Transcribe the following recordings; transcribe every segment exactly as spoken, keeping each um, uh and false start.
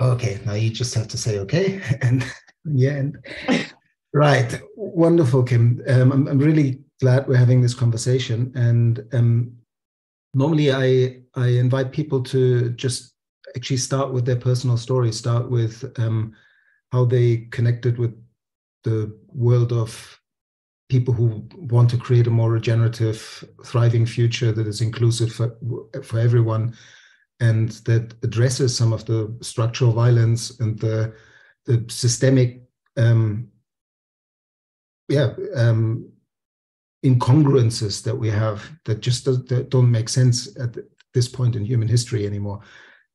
okay, now you just have to say okay, and yeah, and right, wonderful, Kim. Um, I'm, I'm really glad we're having this conversation. And um, normally, I I invite people to just actually start with their personal story, start with um, how they connected with the world of people who want to create a more regenerative, thriving future that is inclusive for, for everyone, and that addresses some of the structural violence and the, the systemic um, yeah, um, incongruences that we have that just that don't make sense at this point in human history anymore.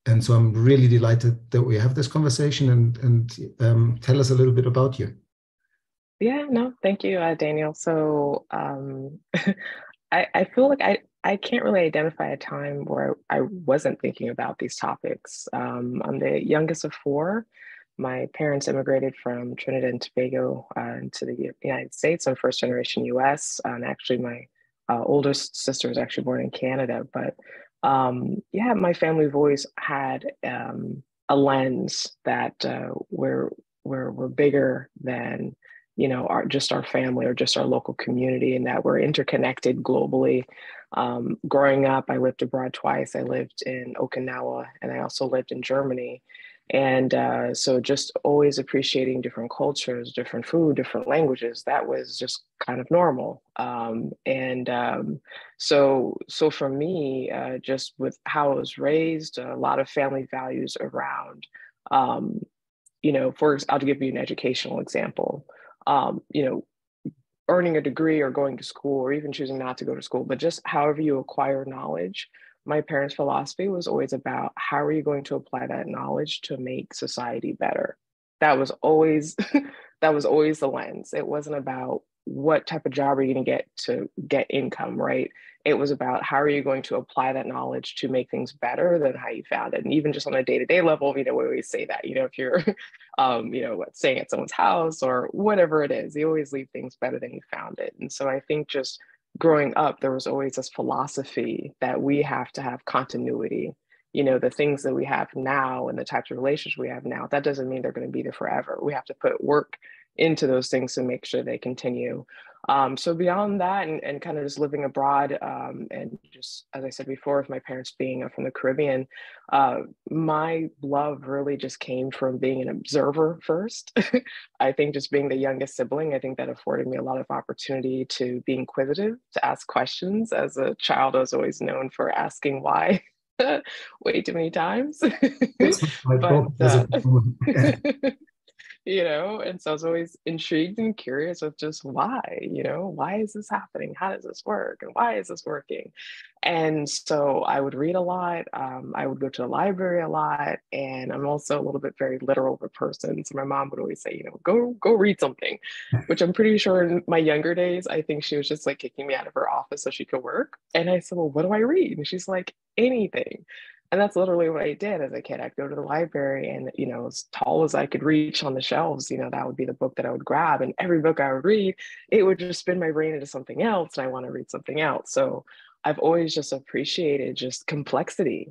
And so I'm really delighted that we have this conversation, and, and um, tell us a little bit about you. Yeah, no, thank you, uh, Daniel. So um, I, I feel like I, I can't really identify a time where I wasn't thinking about these topics. Um, I'm the youngest of four. My parents immigrated from Trinidad and Tobago uh, to the United States. I'm first generation U S. And actually, my uh, oldest sister was actually born in Canada. But um, yeah, my family voice had um, a lens that uh, we're, we're, we're bigger than, you know, our, just our family or just our local community, and that we're interconnected globally. Um, growing up, I lived abroad twice. I lived in Okinawa, and I also lived in Germany. And uh, so just always appreciating different cultures, different food, different languages, that was just kind of normal. Um, and um, so so for me, uh, just with how I was raised, a lot of family values around, um, you know, for, I'll give you an educational example, um, you know, earning a degree or going to school or even choosing not to go to school, but just however you acquire knowledge. My parents' philosophy was always about how are you going to apply that knowledge to make society better? That was always, that was always the lens. It wasn't about what type of job are you going to get to get income, right? It was about how are you going to apply that knowledge to make things better than how you found it. And even just on a day-to-day level, you know, we always say that, you know, if you're, um, you know, staying at someone's house or whatever it is, you always leave things better than you found it. And so I think just growing up, there was always this philosophy that we have to have continuity. You know, the things that we have now and the types of relationships we have now, that doesn't mean they're going to be there forever. We have to put work into those things to make sure they continue. Um, so beyond that, and, and kind of just living abroad, um, and just, as I said before, with my parents being from the Caribbean, uh, my love really just came from being an observer first. I think just being the youngest sibling, I think that afforded me a lot of opportunity to be inquisitive, to ask questions. As a child, I was always known for asking why way too many times. But, uh, you know, and so I was always intrigued and curious with just why, you know, why is this happening? How does this work? And why is this working? And so I would read a lot. Um, I would go to the library a lot. And I'm also a little bit very literal of a person. So my mom would always say, you know, go, go read something, which I'm pretty sure in my younger days, I think she was just like kicking me out of her office so she could work. And I said, well, what do I read? And she's like, anything. And that's literally what I did as a kid. I'd go to the library and, you know, as tall as I could reach on the shelves, you know, that would be the book that I would grab. And every book I would read, it would just spin my brain into something else. And I want to read something else. So I've always just appreciated just complexity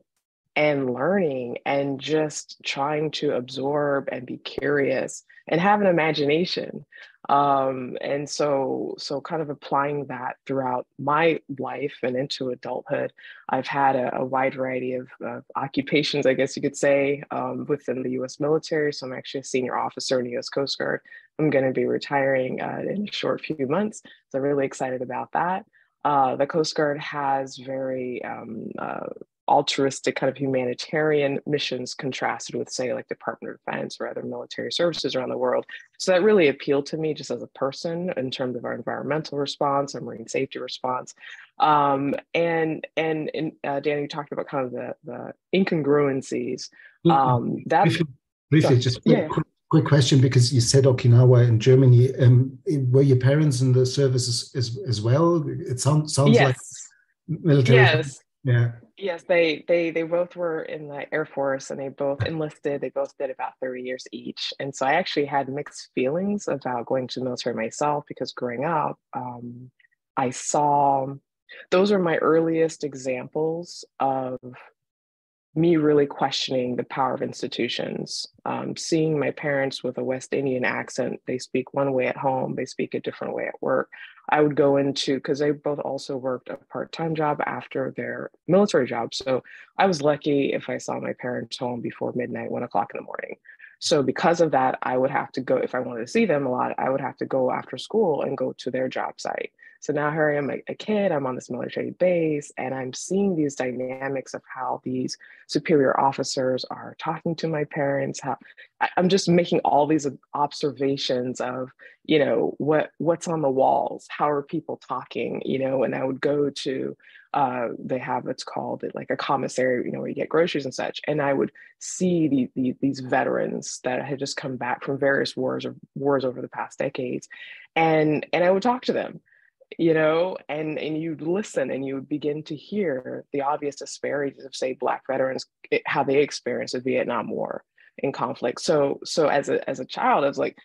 and learning and just trying to absorb and be curious and have an imagination. Um, and so, so kind of applying that throughout my life and into adulthood, I've had a, a wide variety of uh, occupations, I guess you could say, um, within the U S military. So I'm actually a senior officer in the U S Coast Guard. I'm going to be retiring uh, in a short few months. So I'm really excited about that. Uh, the Coast Guard has very um, uh, altruistic kind of humanitarian missions contrasted with, say, like Department of Defense or other military services around the world. So that really appealed to me just as a person in terms of our environmental response, our marine safety response. Um, and and, and uh, Danny, you talked about kind of the, the incongruencies. Um, that, briefly, briefly so, just yeah. quick, quick question, because you said Okinawa and Germany. Um, were your parents in the services as, as well? It sounds, sounds yes. like military. Yes. Yeah. Yes, they they they both were in the Air Force, and they both enlisted. They both did about thirty years each. And so I actually had mixed feelings about going to the military myself, because growing up, um, I saw, those were my earliest examples of me really questioning the power of institutions, um, seeing my parents with a West Indian accent. They speak one way at home, they speak a different way at work. I would go into, because they both also worked a part-time job after their military job. So I was lucky if I saw my parents home before midnight, one o'clock in the morning. So because of that, I would have to go, if I wanted to see them a lot, I would have to go after school and go to their job site. So now here I am, a kid, I'm on this military base, and I'm seeing these dynamics of how these superior officers are talking to my parents. How I'm just making all these observations of, you know, what what's on the walls, how are people talking, you know, and I would go to, uh, they have what's called like a commissary, you know, where you get groceries and such, and I would see the, the, these veterans that had just come back from various wars or wars over the past decades, and and I would talk to them. You know, and, and you'd listen and you would begin to hear the obvious disparities of, say, Black veterans, it, how they experienced the Vietnam War and conflict. So so as a, as a child, I was like,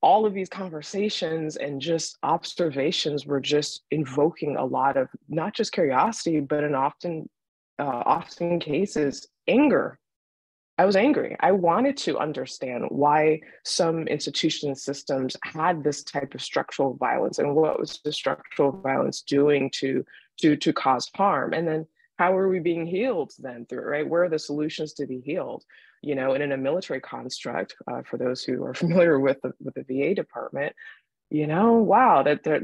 all of these conversations and just observations were just invoking a lot of not just curiosity, but in often, uh, often cases, anger. I was angry. I wanted to understand why some institution systems had this type of structural violence and what was the structural violence doing to, to, to cause harm. And then how are we being healed then through it, right? Where are the solutions to be healed? You know, and in a military construct, uh, for those who are familiar with the, with the V A department, you know, wow, that, that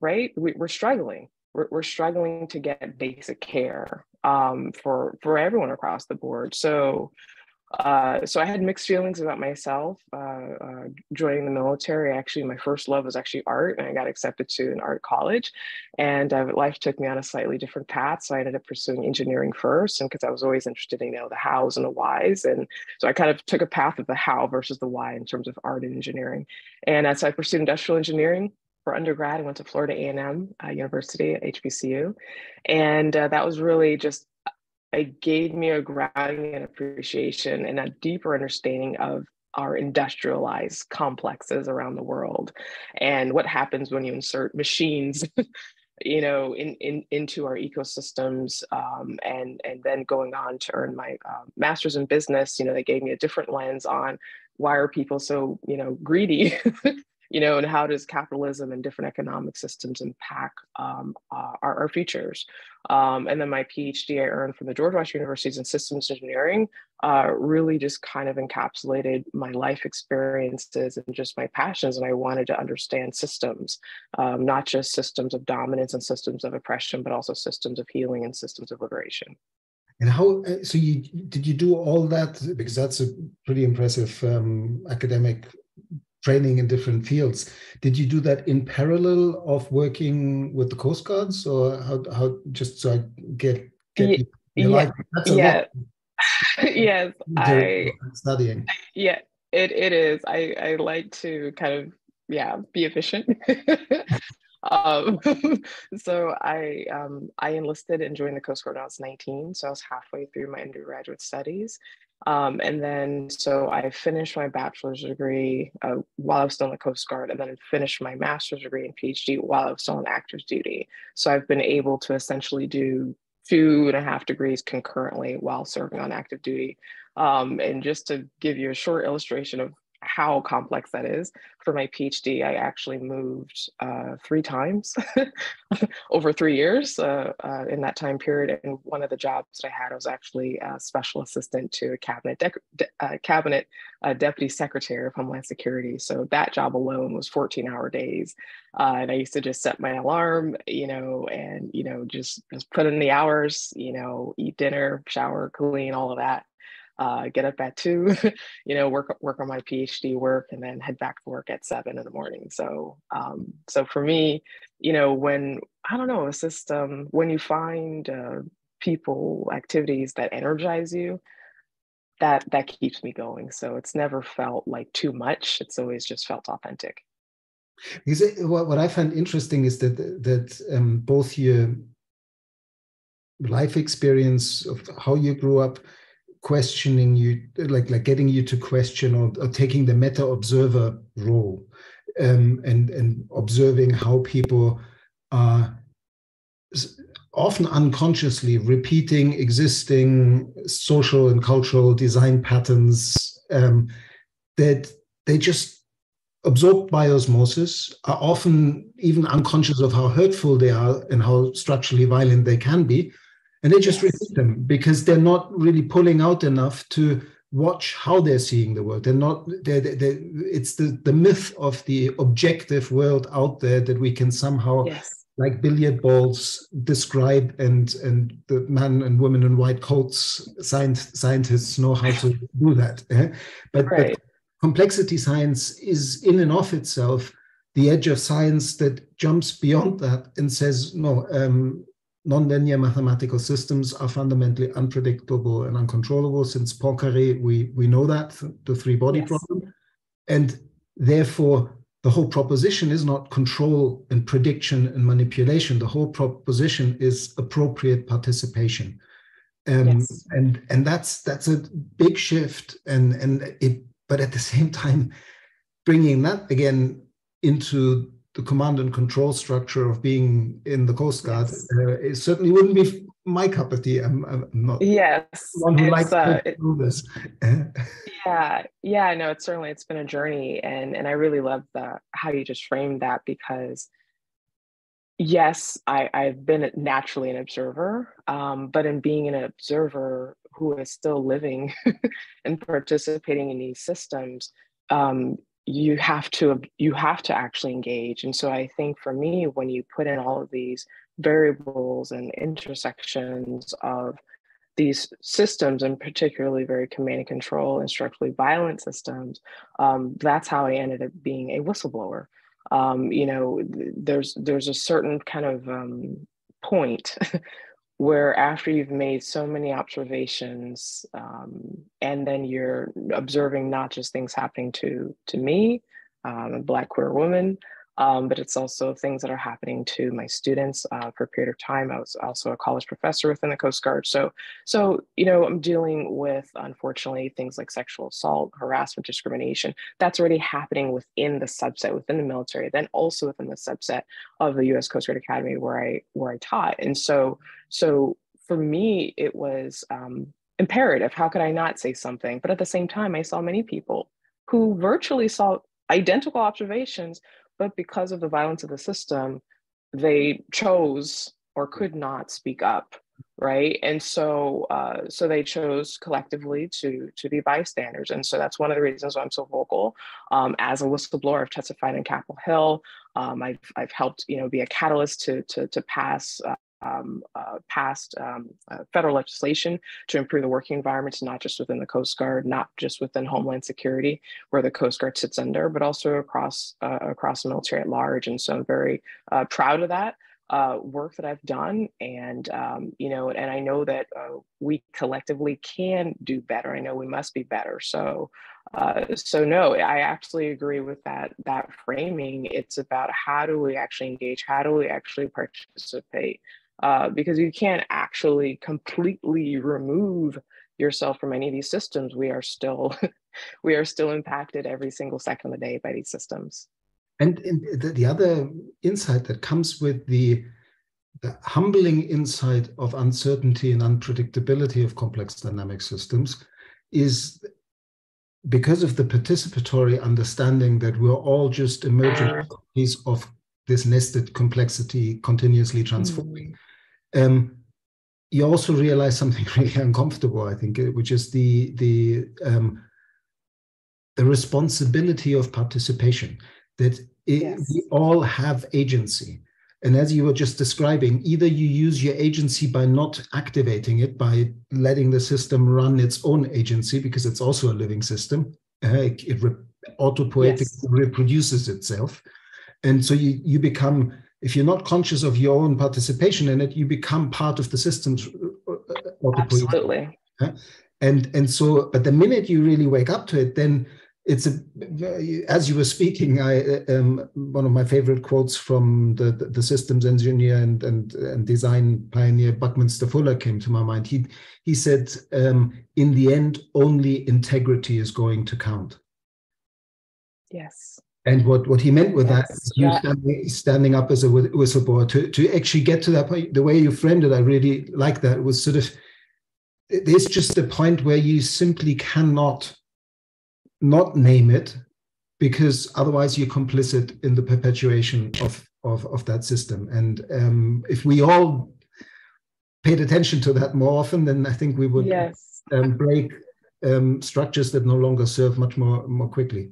right? We, we're struggling. We're, we're struggling to get basic care um, for, for everyone across the board. So Uh, so I had mixed feelings about myself, uh, uh, joining the military. Actually, my first love was actually art, and I got accepted to an art college, and uh, life took me on a slightly different path. So I ended up pursuing engineering first, and because I was always interested in, you know, the hows and the whys. And so I kind of took a path of the how versus the why in terms of art and engineering. And uh, so I pursued industrial engineering for undergrad. I went to Florida A and M uh, University, H B C U. And uh, that was really just, it gave me a grounding and appreciation and a deeper understanding of our industrialized complexes around the world and what happens when you insert machines, you know, in, in, into our ecosystems. Um, and, and then going on to earn my uh, master's in business, you know, they gave me a different lens on why are people so, you know, greedy, you know, and how does capitalism and different economic systems impact um, uh, our, our futures? Um, and then my PhD I earned from the George Washington University in systems engineering uh, really just kind of encapsulated my life experiences and just my passions. And I wanted to understand systems, um, not just systems of dominance and systems of oppression, but also systems of healing and systems of liberation. And how, so you, did you do all that? Because that's a pretty impressive um, academic training in different fields. Did you do that in parallel of working with the Coast Guards, or how, how just so I get, get yeah, your life? That's a yeah. lot. Yes, I, studying. Yeah, it, it is. I, I like to kind of, yeah, be efficient. um, so I, um, I enlisted and joined the Coast Guard when I was nineteen. So I was halfway through my undergraduate studies. Um, and then, so I finished my bachelor's degree uh, while I was still in the Coast Guard, and then finished my master's degree and PhD while I was still on active duty. So I've been able to essentially do two and a half degrees concurrently while serving on active duty. Um, and just to give you a short illustration of how complex that is, for my PhD, I actually moved uh, three times over three years uh, uh, in that time period. And one of the jobs that I had, I was actually a special assistant to a cabinet de de uh, cabinet uh, deputy secretary of Homeland Security. So that job alone was fourteen hour days, uh, and I used to just set my alarm, you know, and you know, just just put in the hours, you know, eat dinner, shower, clean, all of that. Uh, get up at two, you know, work work on my PhD work, and then head back to work at seven in the morning. So, um, so for me, you know, when I don't know, it's just um, when you find uh, people, activities that energize you, that that keeps me going. So it's never felt like too much. It's always just felt authentic. Because what I find interesting is that that um, both your life experience of how you grew up, questioning you, like like getting you to question or, or taking the meta observer role, um, and and observing how people are often unconsciously repeating existing social and cultural design patterns um, that they just absorb by osmosis, are often even unconscious of how hurtful they are and how structurally violent they can be. And they just yes. repeat them because they're not really pulling out enough to watch how they're seeing the world. They're not, they're, they're, it's the, the myth of the objective world out there that we can somehow, yes. like billiard balls, describe, and and the man and woman in white coats, science, scientists know how to do that. Eh? But, right. but complexity science is in and of itself the edge of science that jumps beyond that and says, no, um, nonlinear mathematical systems are fundamentally unpredictable and uncontrollable. Since Poincaré, we, we know that, the three-body yes. problem. And therefore, the whole proposition is not control and prediction and manipulation. The whole proposition is appropriate participation. Um, yes. And and that's that's a big shift. And, and it, but at the same time, bringing that again into the command and control structure of being in the Coast Guard, yes. uh, it certainly wouldn't be my cup of tea. I'm, I'm not yes, one who likes uh, to do this. yeah, yeah, no, it's certainly, it's been a journey. And, and I really love the, how you just framed that, because yes, I, I've been naturally an observer, um, but in being an observer who is still living and participating in these systems, um, you have to you have to actually engage. And so I think for me, when you put in all of these variables and intersections of these systems, and particularly very command and control and structurally violent systems, um, that's how I ended up being a whistleblower. Um, you know, there's there's a certain kind of um, point where after you've made so many observations, um, and then you're observing not just things happening to, to me, um, a Black queer woman, um, but it's also things that are happening to my students. Uh, for a period of time, I was also a college professor within the Coast Guard. So, so you know, I'm dealing with, unfortunately, things like sexual assault, harassment, discrimination. That's already happening within the subset, within the military, then also within the subset of the U S Coast Guard Academy where I where I taught. And so, so for me, it was um, imperative. How could I not say something? But at the same time, I saw many people who virtually saw identical observations, but because of the violence of the system, they chose or could not speak up, right? And so uh, so they chose collectively to, to be bystanders. And so that's one of the reasons why I'm so vocal. Um, as a whistleblower, I've testified on Capitol Hill. Um, I've, I've helped, you know, be a catalyst to, to, to pass uh, Um, uh, passed um, uh, federal legislation to improve the working environments, not just within the Coast Guard, not just within Homeland Security, where the Coast Guard sits under, but also across uh, across the military at large. And so I'm very uh, proud of that uh, work that I've done. And, um, you know, and I know that uh, we collectively can do better. I know we must be better. So, uh, so no, I absolutely agree with that, that framing. It's about how do we actually engage? How do we actually participate? Uh, because you can't actually completely remove yourself from any of these systems. We are still, we are still impacted every single second of the day by these systems. And, and the, the other insight that comes with the, the humbling insight of uncertainty and unpredictability of complex dynamic systems is because of the participatory understanding that we're all just emergent copies of this nested complexity continuously transforming. Mm. Um, you also realize something really uncomfortable, I think, which is the the um, the responsibility of participation, that it, yes. we all have agency. And as you were just describing, either you use your agency by not activating it, by letting the system run its own agency, because it's also a living system. Uh, it it re- autopoietically yes. reproduces itself. And so you, you become, if you're not conscious of your own participation in it, you become part of the system's absolutely. And and so, but the minute you really wake up to it, then it's a. As you were speaking, I um, one of my favorite quotes from the the, the systems engineer and, and and design pioneer Buckminster Fuller came to my mind. He he said, um, "In the end, only integrity is going to count." Yes. And what, what he meant with yes, that is yeah. you standing, standing up as a whistleblower to, to actually get to that point. The way you framed it, I really like that, was sort of, there's just a point where you simply cannot not name it, because otherwise you're complicit in the perpetuation of, of, of that system. And um, if we all paid attention to that more often, then I think we would yes. um, break um, structures that no longer serve much more, more quickly.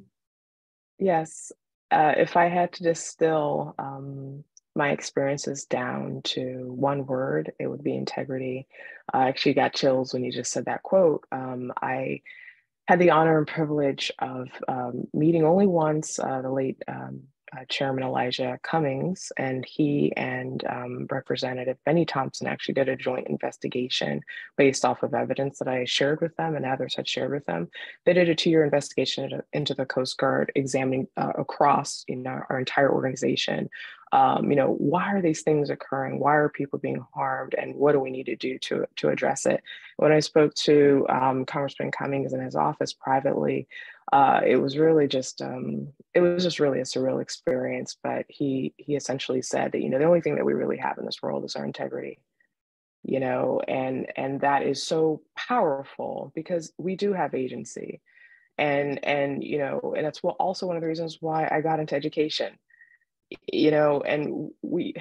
Yes. Uh, if I had to distill um, my experiences down to one word, it would be integrity. I actually got chills when you just said that quote. Um, I had the honor and privilege of um, meeting only once uh, the late um, uh, Chairman Elijah Cummings, and he and um, Representative Benny Thompson actually did a joint investigation based off of evidence that I shared with them and others had shared with them. They did a two-year investigation into the Coast Guard, examining uh, across you know, our entire organization. Um, you know, why are these things occurring? Why are people being harmed? And what do we need to do to, to address it? When I spoke to um, Congressman Cummings in his office privately, uh, it was really just, um, it was just really a surreal experience. But he he essentially said that, you know, the only thing that we really have in this world is our integrity, you know, and, and that is so powerful, because we do have agency. And, and you know, and that's what also one of the reasons why I got into education. You know, and we,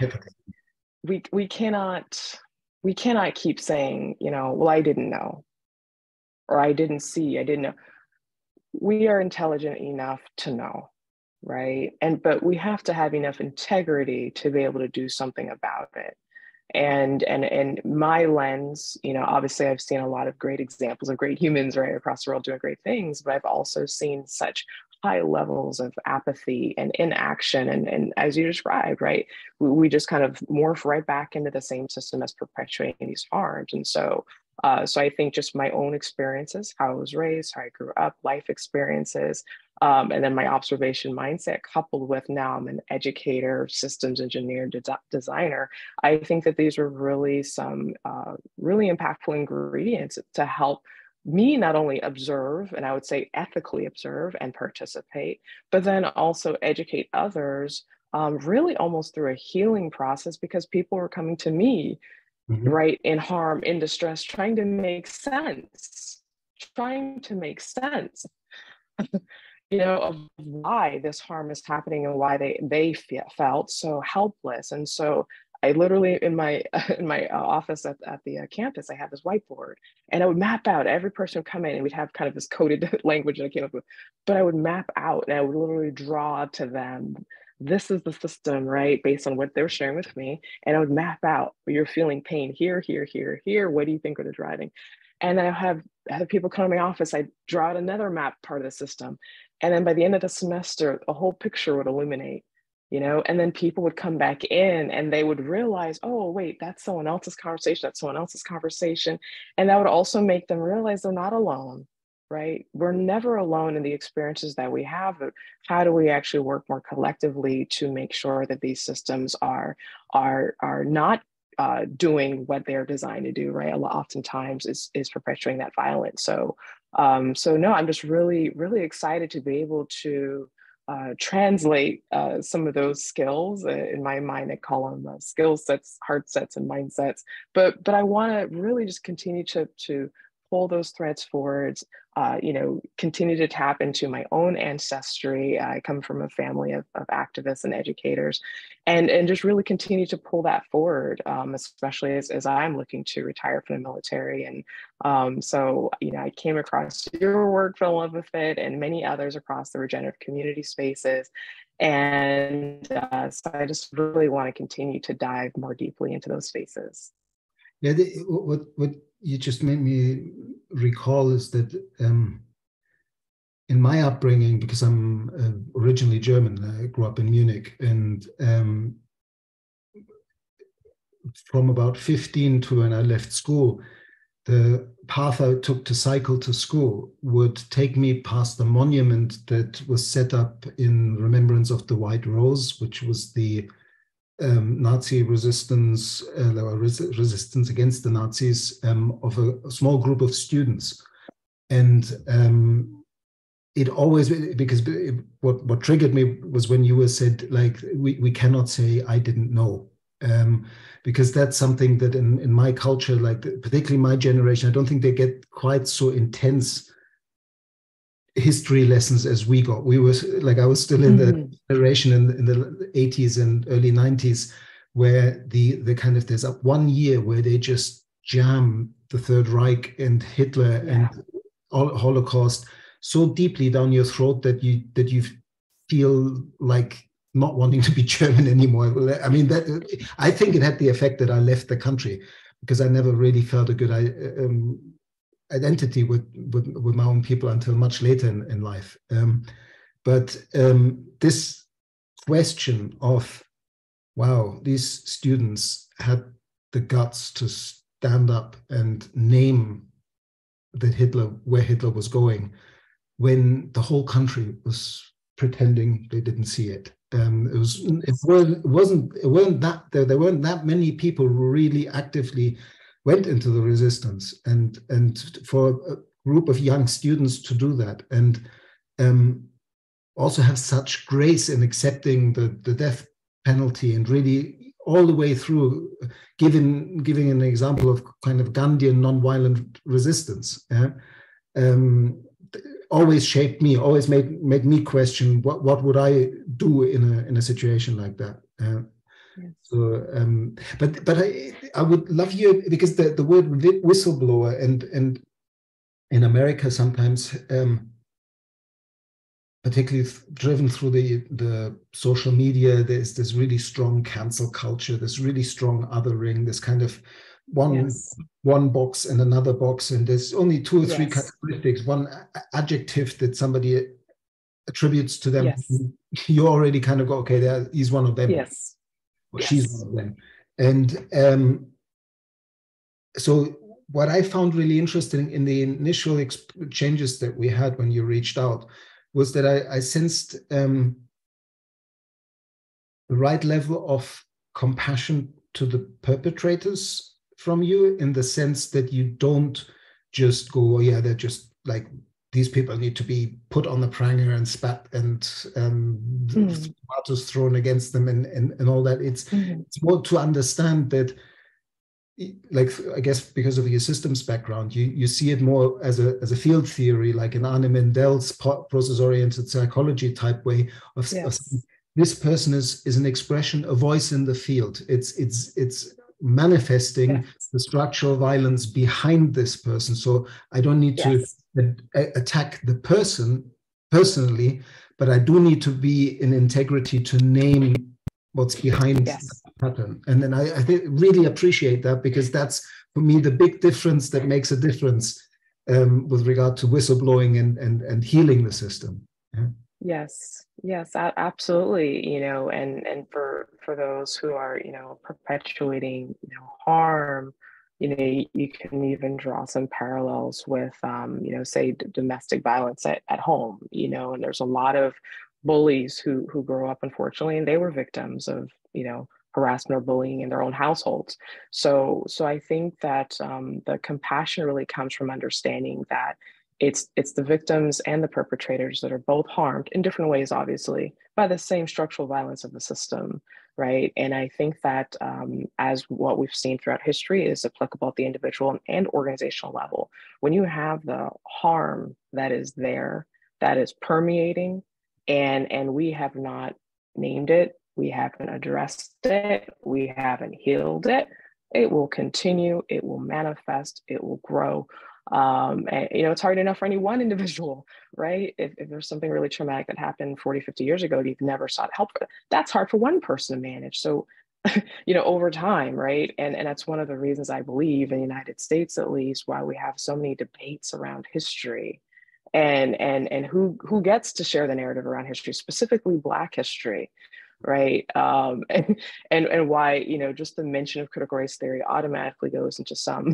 we, we cannot, we cannot keep saying, you know, well, I didn't know, or I didn't see, I didn't know. We are intelligent enough to know, right? And, but we have to have enough integrity to be able to do something about it. And, and, and my lens, you know, obviously I've seen a lot of great examples of great humans right across the world doing great things, but I've also seen such high levels of apathy and inaction. And, and as you described, right, we, we just kind of morph right back into the same system that's perpetuating these harms. And so, uh, so I think just my own experiences, how I was raised, how I grew up, life experiences, um, and then my observation mindset, coupled with now I'm an educator, systems engineer, de designer. I think that these were really some uh, really impactful ingredients to help me not only observe, and I would say ethically observe and participate, but then also educate others, um, really almost through a healing process, because people were coming to me, mm-hmm. right, in harm, in distress, trying to make sense, trying to make sense, you know, of why this harm is happening and why they, they feel, felt so helpless. And so I literally, in my in my office at, at the campus, I had this whiteboard, and I would map out every person who come in, and we'd have kind of this coded language that I came up with, but I would map out and I would literally draw to them, this is the system, right, based on what they were sharing with me, and I would map out, you're feeling pain here, here, here, here, what do you think are the driving? And I have other people come to my office, I draw out another map part of the system, and then by the end of the semester, a whole picture would illuminate. You know, and then people would come back in and they would realize, oh, wait, that's someone else's conversation. That's someone else's conversation. And that would also make them realize they're not alone, right? We're never alone in the experiences that we have, but how do we actually work more collectively to make sure that these systems are, are, are not uh, doing what they're designed to do, right? A lot, oftentimes is, is perpetuating that violence. So, um, so no, I'm just really, really excited to be able to Uh, translate uh, some of those skills. Uh, in my mind, I call them uh, skill sets, heart sets, and mindsets. But but I want to really just continue to to pull those threads forward. Uh, you know, continue to tap into my own ancestry. I come from a family of, of activists and educators, and and just really continue to pull that forward, um, especially as as I'm looking to retire from the military. And um, so you know, I came across your work, fell in love with it, and many others across the regenerative community spaces. And uh, so I just really want to continue to dive more deeply into those spaces. Yeah, the, what what you just made me recall is that um, in my upbringing, because I'm uh, originally German, I grew up in Munich, and um, from about fifteen to when I left school, the path I took to cycle to school would take me past the monument that was set up in remembrance of the White Rose, which was the Um, Nazi resistance, uh, there were res resistance against the Nazis um, of a, a small group of students. And um, it always, because it, what, what triggered me was when you were said, like, we, we cannot say, I didn't know. Um, because that's something that in, in my culture, like particularly my generation, I don't think they get quite so intense history lessons as we got. We were like, I was still in mm-hmm. the generation in, in the eighties and early nineties, where the, the kind of, there's up one year where they just jam the Third Reich and Hitler yeah. and all, Holocaust so deeply down your throat that you, that you feel like not wanting to be German anymore. I mean, that, I think it had the effect that I left the country because I never really felt a good um, identity with, with, with my own people until much later in, in life. Um, but um, this question of, wow, these students had the guts to stand up and name that Hitler, where Hitler was going, when the whole country was pretending they didn't see it. Um, it was. It weren't, wasn't. It weren't that there. There weren't that many people who really actively went into the resistance, and and for a group of young students to do that, and um, also have such grace in accepting the, the death penalty, and really all the way through, giving giving an example of kind of Gandhian nonviolent resistance. Yeah? Um, always shaped me, always made made me question what what would I do in a in a situation like that. Uh, yes. So, um, but but I I would love you, because the the word whistleblower and and in America sometimes, um, particularly driven through the the social media, there's this really strong cancel culture, this really strong othering, this kind of One yes. one box and another box, and there's only two or three yes. characteristics. One adjective that somebody attributes to them, yes. you already kind of go, okay, he's one of them, yes, or yes. she's one of them. And um, so, what I found really interesting in the initial exchanges that we had when you reached out was that I, I sensed um, the right level of compassion to the perpetrators from you, in the sense that you don't just go, oh, yeah, they're just like, these people need to be put on the pranger and spat and um, mm. tomatoes thrown against them and, and, and all that. It's, mm-hmm. it's more to understand that, like, I guess because of your systems background, you, you see it more as a as a field theory, like an Arne Mendel's process-oriented psychology type way of, yes. of this person is, is an expression, a voice in the field. It's, it's, it's, manifesting yes. the structural violence behind this person. So I don't need yes. to uh, attack the person personally, but I do need to be in integrity to name what's behind yes. the pattern. And then I, I th- really appreciate that, because that's, for me, the big difference that makes a difference um, with regard to whistleblowing and, and, and healing the system. Yeah. Yes, yes, absolutely, you know, and, and for, for those who are, you know, perpetuating, you know, harm, you know, you, you can even draw some parallels with, um, you know, say d- domestic violence at, at home, you know, and there's a lot of bullies who, who grow up, unfortunately, and they were victims of, you know, harassment or bullying in their own households. So, so I think that um, the compassion really comes from understanding that It's it's the victims and the perpetrators that are both harmed in different ways, obviously, by the same structural violence of the system, right? And I think that um, as what we've seen throughout history is applicable at the individual and organizational level. When you have the harm that is there, that is permeating, and and we have not named it, we haven't addressed it, we haven't healed it, it will continue, it will manifest, it will grow. Um, and, you know, it's hard enough for any one individual, right? If, if there's something really traumatic that happened forty, fifty years ago, you've never sought help for, that's hard for one person to manage. So, you know, over time, right? And, and that's one of the reasons I believe in the United States, at least, why we have so many debates around history and, and, and who, who gets to share the narrative around history, specifically Black history, right? Um, and, and, and why, you know, just the mention of critical race theory automatically goes into some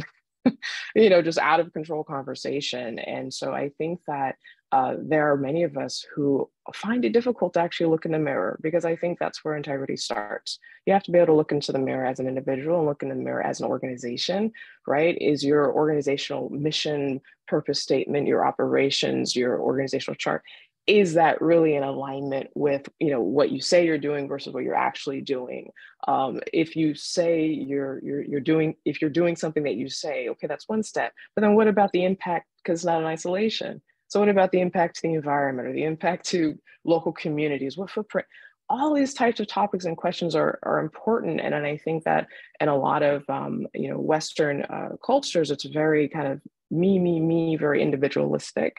you know, just out of control conversation. And so I think that uh, there are many of us who find it difficult to actually look in the mirror, because I think that's where integrity starts. You have to be able to look into the mirror as an individual and look in the mirror as an organization, right? Is your organizational mission, purpose statement, your operations, your organizational chart, is that really in alignment with, you know, what you say you're doing versus what you're actually doing? Um, if you say you're, you're, you're doing, if you're doing something that you say, okay, that's one step, but then what about the impact? Because it's not in isolation. So what about the impact to the environment or the impact to local communities? What footprint? All these types of topics and questions are, are important. And, and I think that in a lot of, um, you know, Western uh, cultures, it's very kind of me, me, me, very individualistic.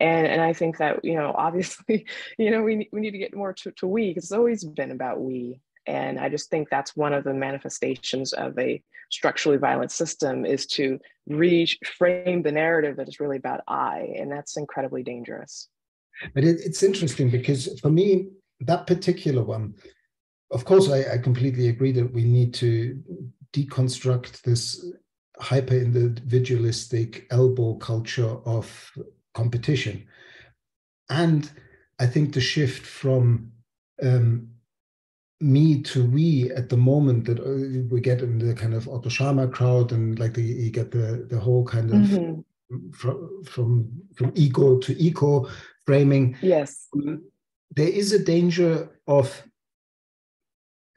And, and I think that, you know, obviously, you know, we, we need to get more to, to we, because it's always been about we. And I just think that's one of the manifestations of a structurally violent system, is to reframe the narrative that it's really about I, and that's incredibly dangerous. But it, it's interesting, because for me, that particular one, of course, I, I completely agree that we need to deconstruct this hyper individualistic elbow culture of competition. And I think the shift from um, me to we at the moment that we get in the kind of Otto Sharma crowd, and like the, you get the, the whole kind of mm-hmm. from, from, from ego to eco framing. Yes. Um, There is a danger of,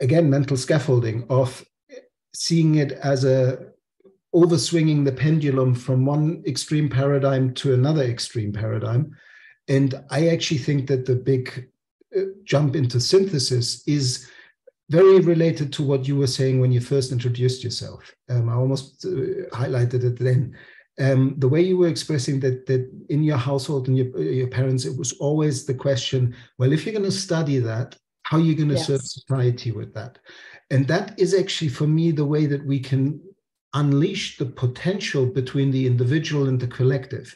again, mental scaffolding, of seeing it as a overswinging the pendulum from one extreme paradigm to another extreme paradigm. And I actually think that the big jump into synthesis is very related to what you were saying when you first introduced yourself. Um, I almost uh, highlighted it then. Um, the way you were expressing that, that in your household and your, your parents, it was always the question, well, if you're going to study that, how are you going to yes. serve society with that? And that is actually, for me, the way that we can unleash the potential between the individual and the collective.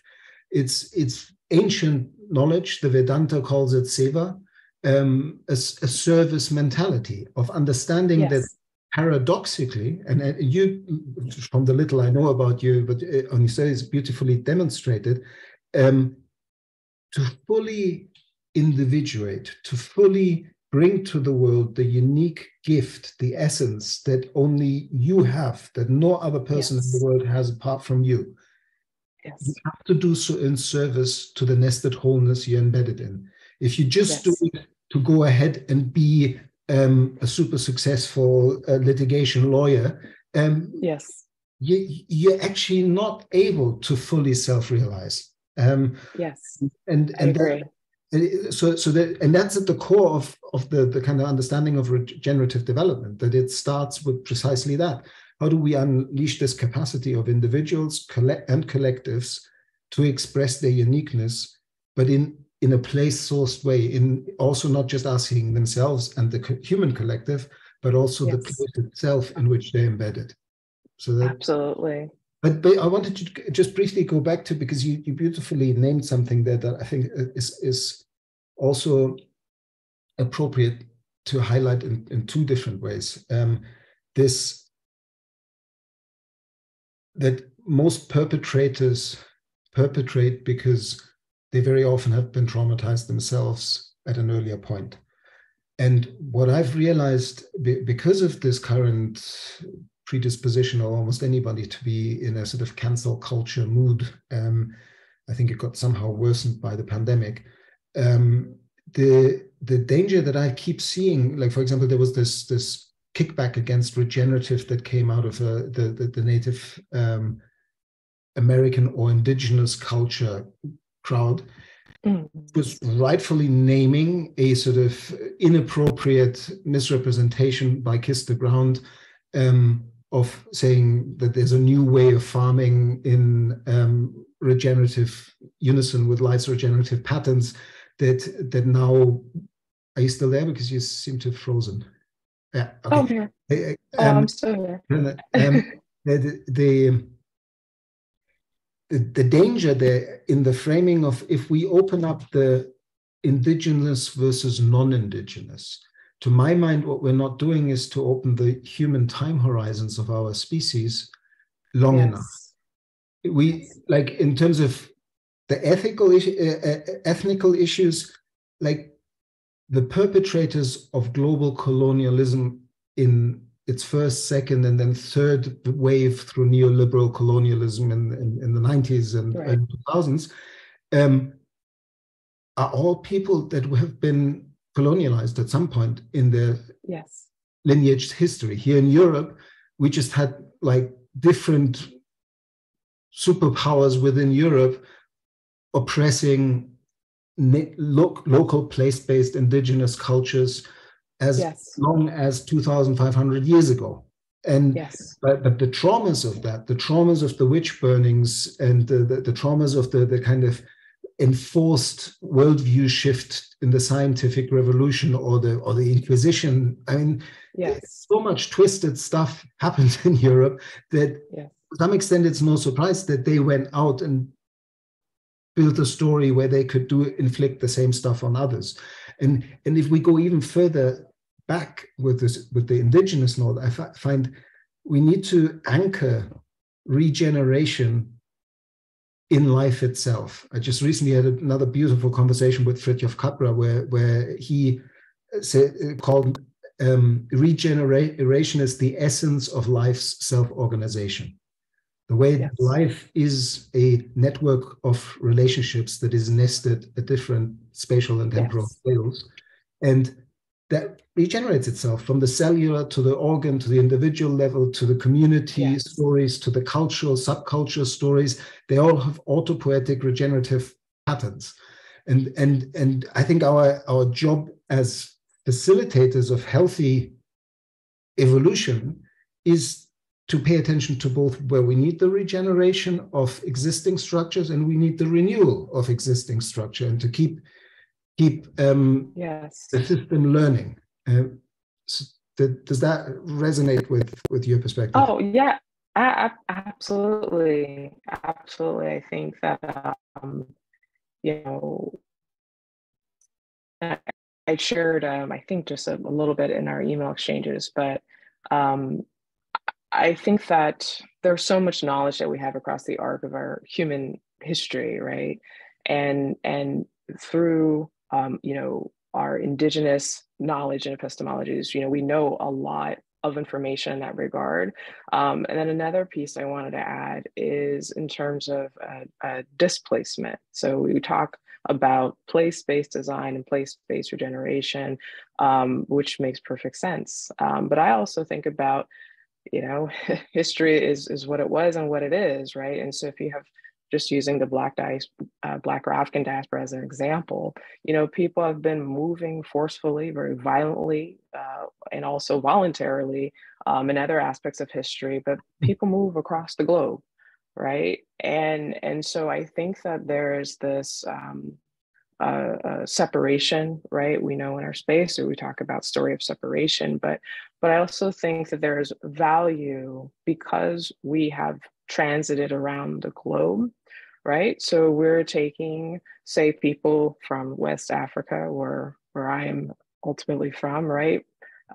It's, it's ancient knowledge. The Vedanta calls it seva, um, a, a service mentality of understanding yes. that paradoxically, and you, from the little I know about you, but on your studies beautifully demonstrated, um, to fully individuate, to fully bring to the world the unique gift, the essence that only you have, that no other person yes. in the world has apart from you. Yes. You have to do so in service to the nested wholeness you're embedded in. If you just yes. do it to go ahead and be Um, a super successful uh, litigation lawyer, um, yes, you, you're actually not able to fully self-realize. Um, yes, and and that, so so that, and that's at the core of of the the kind of understanding of regenerative development, that it starts with precisely that. How do we unleash this capacity of individuals collect and collectives to express their uniqueness, but in in a place-sourced way, in also not just asking themselves and the co human collective, but also yes. the place itself in which they're embedded. So that, absolutely. But, but I wanted to just briefly go back to, because you, you beautifully named something there that I think is, is also appropriate to highlight in, in two different ways. Um, this, that most perpetrators perpetrate because they very often have been traumatized themselves at an earlier point. And what I've realized, because of this current predisposition of almost anybody to be in a sort of cancel culture mood, um, I think it got somehow worsened by the pandemic. Um, the, the danger that I keep seeing, like, for example, there was this, this kickback against regenerative that came out of uh, the, the, the Native um, American or indigenous culture crowd, was rightfully naming a sort of inappropriate misrepresentation by Kiss the Ground um, of saying that there's a new way of farming in um, regenerative unison with life's regenerative patterns that that now, are you still there? Because you seem to have frozen. Yeah, okay. Oh, here. Um, oh, I'm still here. um, the, the, The danger there in the framing of, if we open up the indigenous versus non-indigenous, to my mind, what we're not doing is to open the human time horizons of our species long yes. enough we like in terms of the ethical issue, uh, ethnical issues, like the perpetrators of global colonialism in its first, second, and then third wave through neoliberal colonialism in, in, in the nineties and right. early two thousands um, are all people that have been colonialized at some point in their yes. lineage history. Here in Europe, we just had like different superpowers within Europe oppressing lo- local place-based indigenous cultures as yes. long as two thousand five hundred years ago. And yes. but, but the traumas of that, the traumas of the witch burnings and the, the, the traumas of the, the kind of enforced worldview shift in the scientific revolution or the or the Inquisition. I mean, yes. so much twisted stuff happened in Europe that yes. to some extent it's no surprise that they went out and built a story where they could do inflict the same stuff on others. And and if we go even further back with this with the indigenous note, I fi- find we need to anchor regeneration in life itself. I just recently had another beautiful conversation with Fritjof Capra, where where he said, called um, regeneration as the essence of life's self-organization. The way yes. life is a network of relationships that is nested at different spatial and temporal yes. scales, and that regenerates itself from the cellular to the organ, to the individual level, to the community yes. stories, to the cultural, subculture stories. They all have autopoietic regenerative patterns. And, and, and I think our, our job as facilitators of healthy evolution is to pay attention to both where we need the regeneration of existing structures and we need the renewal of existing structure, and to keep keep um, yes. the system learning. Uh, so th- does that resonate with, with your perspective? Oh, yeah, I, I, absolutely. Absolutely. I think that, um, you know, I, I shared, um, I think just a, a little bit in our email exchanges, but um, I think that there's so much knowledge that we have across the arc of our human history, right? And and through um, you know, our indigenous knowledge and epistemologies, you know, we know a lot of information in that regard. Um, and then another piece I wanted to add is in terms of uh, uh, displacement. So we talk about place-based design and place-based regeneration, um, which makes perfect sense. Um, but I also think about, you know, history is is what it was and what it is, right? And so if you have, just using the Black dias, uh, Black or African diaspora as an example, you know, people have been moving forcefully, very violently, uh, and also voluntarily um, in other aspects of history. But people move across the globe, right? And and so I think that there is this um, uh, uh, separation, right? We know in our space, or we talk about story of separation, but. But I also think that there is value because we have transited around the globe, right? So we're taking, say, people from West Africa, where, where I am ultimately from, right?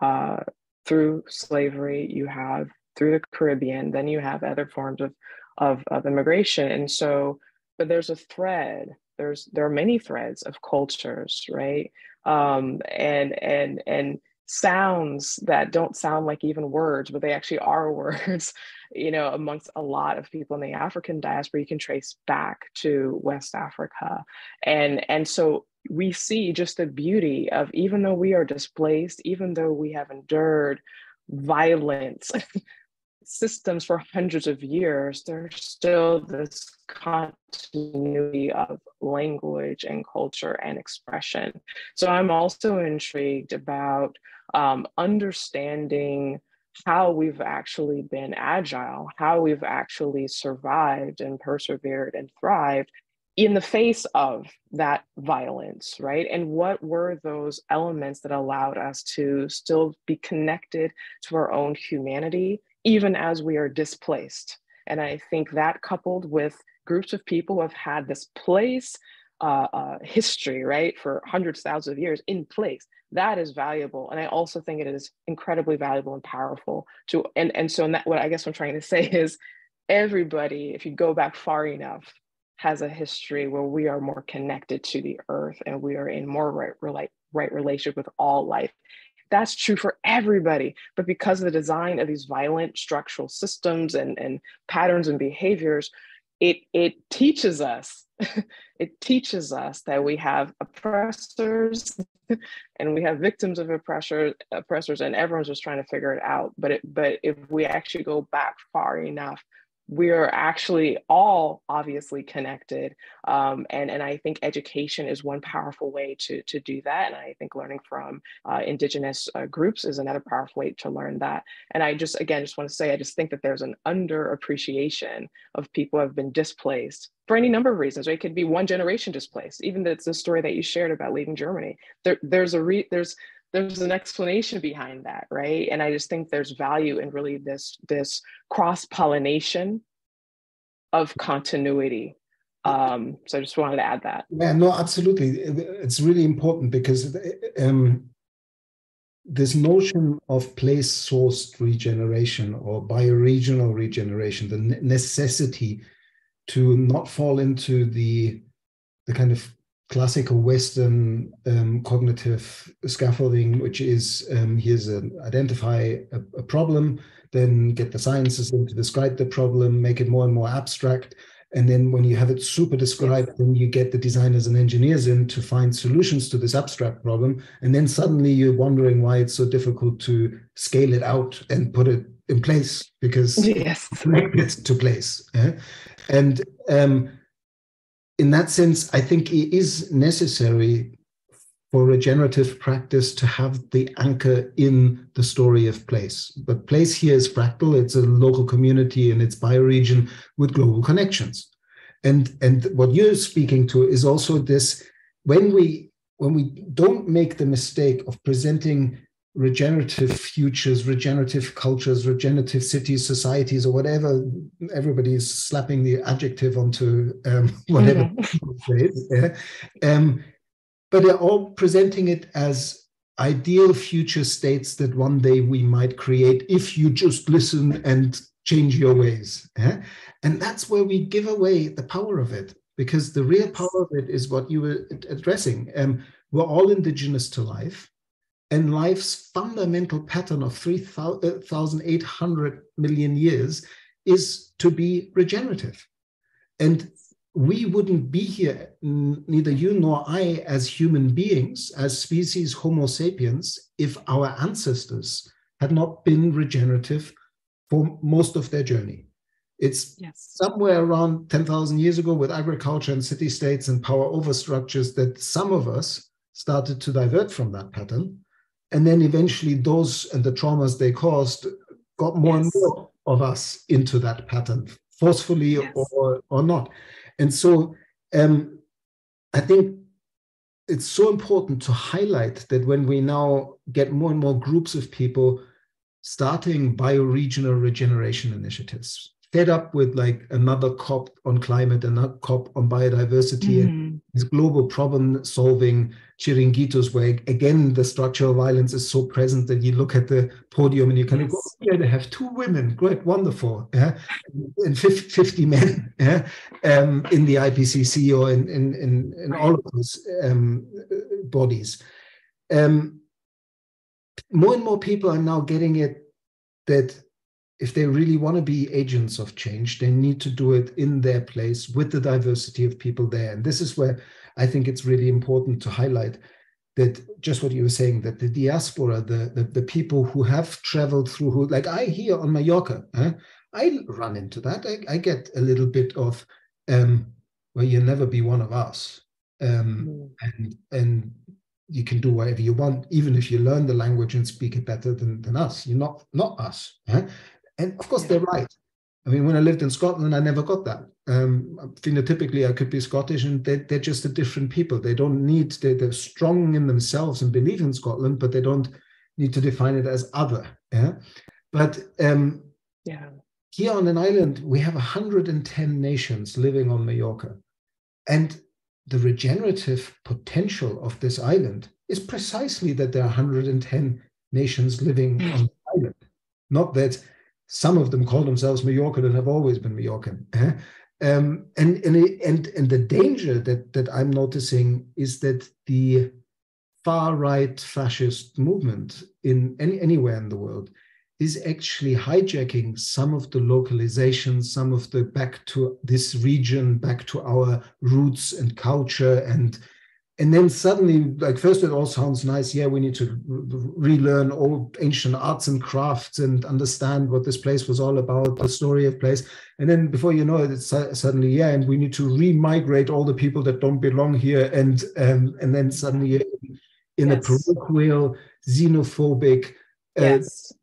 Uh, through slavery, you have through the Caribbean, then you have other forms of, of, of immigration. And so, but there's a thread, there's, there are many threads of cultures, right? Um, and, and, and, sounds that don't sound like even words, but they actually are words, you know, amongst a lot of people in the African diaspora, you can trace back to West Africa. And, and so we see just the beauty of, even though we are displaced, even though we have endured violence systems for hundreds of years, there's still this continuity of language and culture and expression. So I'm also intrigued about um, understanding how we've actually been agile, how we've actually survived and persevered and thrived in the face of that violence, right? And what were those elements that allowed us to still be connected to our own humanity, even as we are displaced? And I think that, coupled with groups of people who have had this place uh, uh, history, right, for hundreds, thousands of years in place, that is valuable. And I also think it is incredibly valuable and powerful to, and, and so in that, what I guess I'm trying to say is, everybody, if you go back far enough, has a history where we are more connected to the earth and we are in more right, right, right relationship with all life. That's true for everybody. But because of the design of these violent structural systems and, and patterns and behaviors, it, it teaches us, it teaches us that we have oppressors and we have victims of oppressors, oppressors, and everyone's just trying to figure it out. But, it, but if we actually go back far enough, we are actually all obviously connected. Um, and, and I think education is one powerful way to, to do that. And I think learning from uh, indigenous uh, groups is another powerful way to learn that. And I just, again, just want to say, I just think that there's an underappreciation of people who have been displaced for any number of reasons. It could be one generation displaced, even that's the story that you shared about leaving Germany. There, there's a re there's, there's an explanation behind that, right? And I just think there's value in really this, this cross-pollination of continuity. Um, so I just wanted to add that. Yeah, no, absolutely. It's really important because um, this notion of place-sourced regeneration or bioregional regeneration, the necessity to not fall into the, the kind of classical Western um, cognitive scaffolding, which is um, here's an identify a, a problem, then get the sciences in to describe the problem, make it more and more abstract. And then when you have it super described, then you get the designers and engineers in to find solutions to this abstract problem. And then suddenly you're wondering why it's so difficult to scale it out and put it in place, because yes, it's to place. Yeah? And um, in that sense, I think it is necessary for regenerative practice to have the anchor in the story of place. But place here is fractal. It's a local community in its bioregion with global connections. And, and what you're speaking to is also this, when we, when we don't make the mistake of presenting regenerative futures, regenerative cultures, regenerative cities, societies, or whatever, everybody is slapping the adjective onto um, whatever people say. Yeah. Um, but they're all presenting it as ideal future states that one day we might create if you just listen and change your ways. Yeah. And that's where we give away the power of it, because the real power of it is what you were addressing. Um, we're all indigenous to life. And life's fundamental pattern of three thousand eight hundred million years is to be regenerative. And we wouldn't be here, neither you nor I, as human beings, as species Homo sapiens, if our ancestors had not been regenerative for most of their journey. It's yes. somewhere around ten thousand years ago with agriculture and city-states and power overstructures that some of us started to divert from that pattern. And then eventually those and the traumas they caused got more yes. and more of us into that pattern, forcefully yes. or, or not. And so um, I think it's so important to highlight that when we now get more and more groups of people starting bioregional regeneration initiatives, fed up with like another COP on climate, another COP on biodiversity, mm-hmm. and this global problem solving Chiringuitos, where again, the structural violence is so present that you look at the podium and you kind yes. of go, oh, yeah, they have two women, great, wonderful, yeah? and fifty men yeah? um, in the I P C C or in, in, in, in all of those um, bodies. Um, more and more people are now getting it that if they really want to be agents of change, they need to do it in their place with the diversity of people there. And this is where I think it's really important to highlight that just what you were saying, that the diaspora, the, the, the people who have traveled through, who, like I here on Mallorca, eh, I run into that. I, I get a little bit of, um, well, you'll never be one of us. Um, and, and you can do whatever you want, even if you learn the language and speak it better than, than us. You're not, not us. Eh? And of course, yeah. they're right. I mean, when I lived in Scotland, I never got that. Um, phenotypically, I could be Scottish, and they, they're just a different people. They don't need, they, they're strong in themselves and believe in Scotland, but they don't need to define it as other. Yeah? But um, yeah. here on an island, we have one hundred ten nations living on Mallorca. And the regenerative potential of this island is precisely that there are one hundred ten nations living on the island, not that Some of them call themselves Majorcan and have always been Majorcan. Um, and, and, and, and the danger that, that I'm noticing is that the far-right fascist movement in any, anywhere in the world is actually hijacking some of the localizations, some of the back to this region, back to our roots and culture. And, and then suddenly, like, first it all sounds nice. Yeah, we need to re relearn old ancient arts and crafts and understand what this place was all about, the story of place. And then before you know it, it's suddenly, yeah, and we need to remigrate all the people that don't belong here. And, um, and then suddenly in yes. a parochial, xenophobic, yes. uh,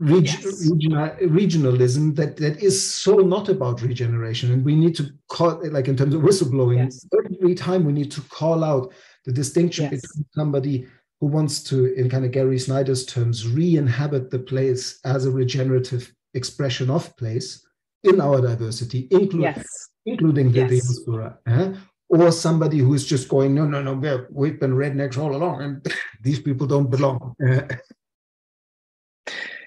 Reg yes. regional, regionalism that, that is so not about regeneration. And we need to call it, like in terms of whistleblowing, yes. every time we need to call out the distinction yes. between somebody who wants to, in kind of Gary Snyder's terms, re-inhabit the place as a regenerative expression of place in our diversity, include, yes. including the yes. diaspora, huh? Or somebody who is just going, no, no, no, we've been rednecks all along and these people don't belong.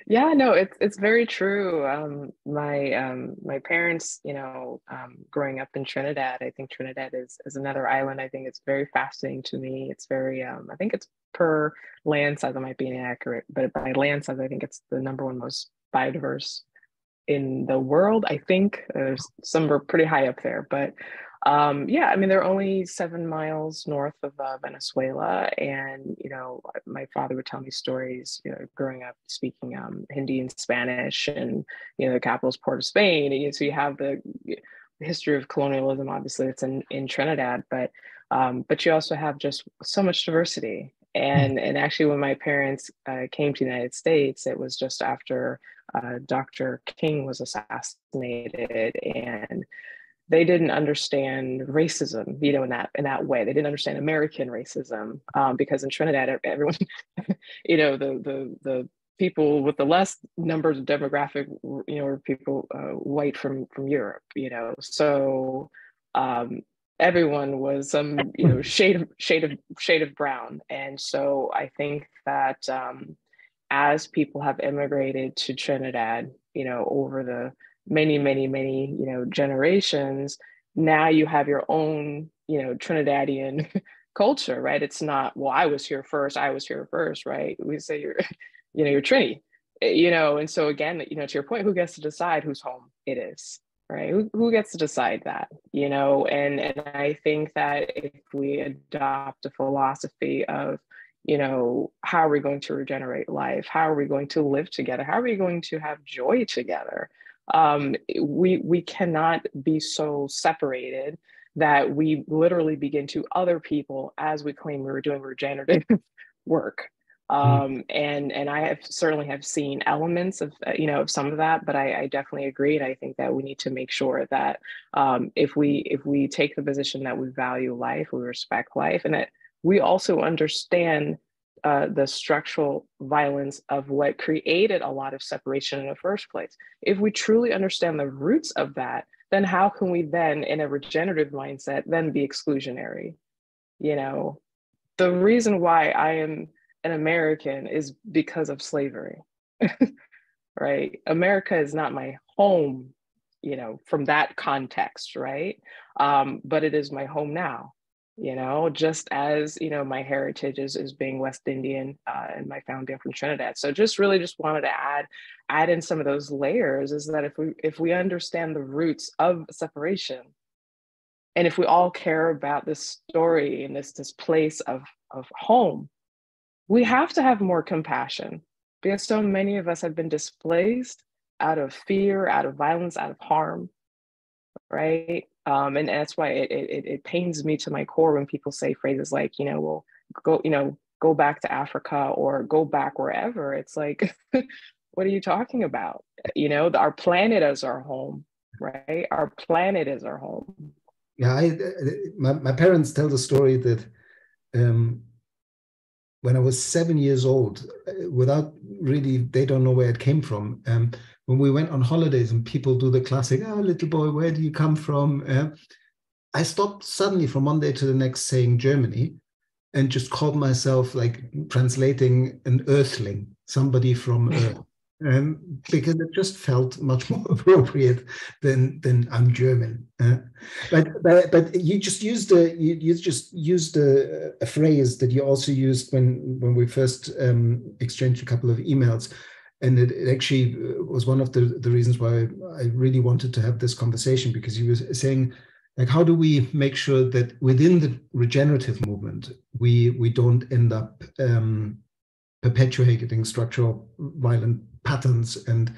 Yeah, no, it's it's very true. Um, my um, my parents, you know, um, growing up in Trinidad, I think Trinidad is is another island. I think it's very fascinating to me. It's very, um, I think it's per land size. I might be inaccurate, but by land size, I think it's the number one most biodiverse in the world. I think there's some are pretty high up there, but um, yeah, I mean, they're only seven miles north of uh, Venezuela. And, you know, my father would tell me stories, you know, growing up speaking um, Hindi and Spanish, and, you know, the capital is Port of Spain. And you know, so you have the history of colonialism, obviously it's in, in Trinidad, but, um, but you also have just so much diversity. And, and actually, when my parents uh, came to the United States, it was just after uh, Doctor King was assassinated, and they didn't understand racism, you know, in that in that way. They didn't understand American racism um, because in Trinidad, everyone, you know, the the the people with the less numbers of demographic, you know, were people uh, white from from Europe, you know, so. Um, everyone was some um, you know shade of shade of shade of brown. And so I think that um as people have immigrated to Trinidad, you know, over the many many many you know generations, now you have your own you know Trinidadian culture, right? It's not, well, I was here first, I was here first, right? We say you're you know you're Trini, you know and so again, you know to your point, who gets to decide whose home it is? Right? Who, who gets to decide that, you know? And, and I think that if we adopt a philosophy of, you know, how are we going to regenerate life? How are we going to live together? How are we going to have joy together? Um, we, we cannot be so separated that we literally begin to other people as we claim we were doing regenerative work. Um, and, and I have certainly have seen elements of, you know, of some of that, but I, I definitely agree. And I think that we need to make sure that, um, if we, if we take the position that we value life, we respect life, and that we also understand, uh, the structural violence of what created a lot of separation in the first place. If we truly understand the roots of that, then how can we then, in a regenerative mindset, then be exclusionary? You know, the reason why I am an American is because of slavery, right? America is not my home, you know, from that context, right? Um, but it is my home now, you know, just as, you know, my heritage is, is being West Indian uh, and my family being from Trinidad. So just really just wanted to add, add in some of those layers is that if we, if we understand the roots of separation, and if we all care about this story and this, this place of, of home, we have to have more compassion, because so many of us have been displaced out of fear, out of violence, out of harm, right? Um, and that's why it, it it pains me to my core when people say phrases like, you know, well, go, you know, go back to Africa or go back wherever. It's like, what are you talking about? You know, our planet is our home, right? Our planet is our home. Yeah, I, my, my parents tell the story that, um, when I was seven years old, without really, they don't know where it came from. Um, when we went on holidays and people do the classic, oh, little boy, where do you come from? Uh, I stopped suddenly from one day to the next saying Germany, and just called myself, like, translating, an earthling, somebody from Earth. um, because it just felt much more appropriate than than I'm German. Uh, but, but but you just used a you, you just used a, a phrase that you also used when when we first um, exchanged a couple of emails. And it, it actually was one of the, the reasons why I really wanted to have this conversation, because he was saying, like, how do we make sure that within the regenerative movement, we, we don't end up um, perpetuating structural violent patterns? And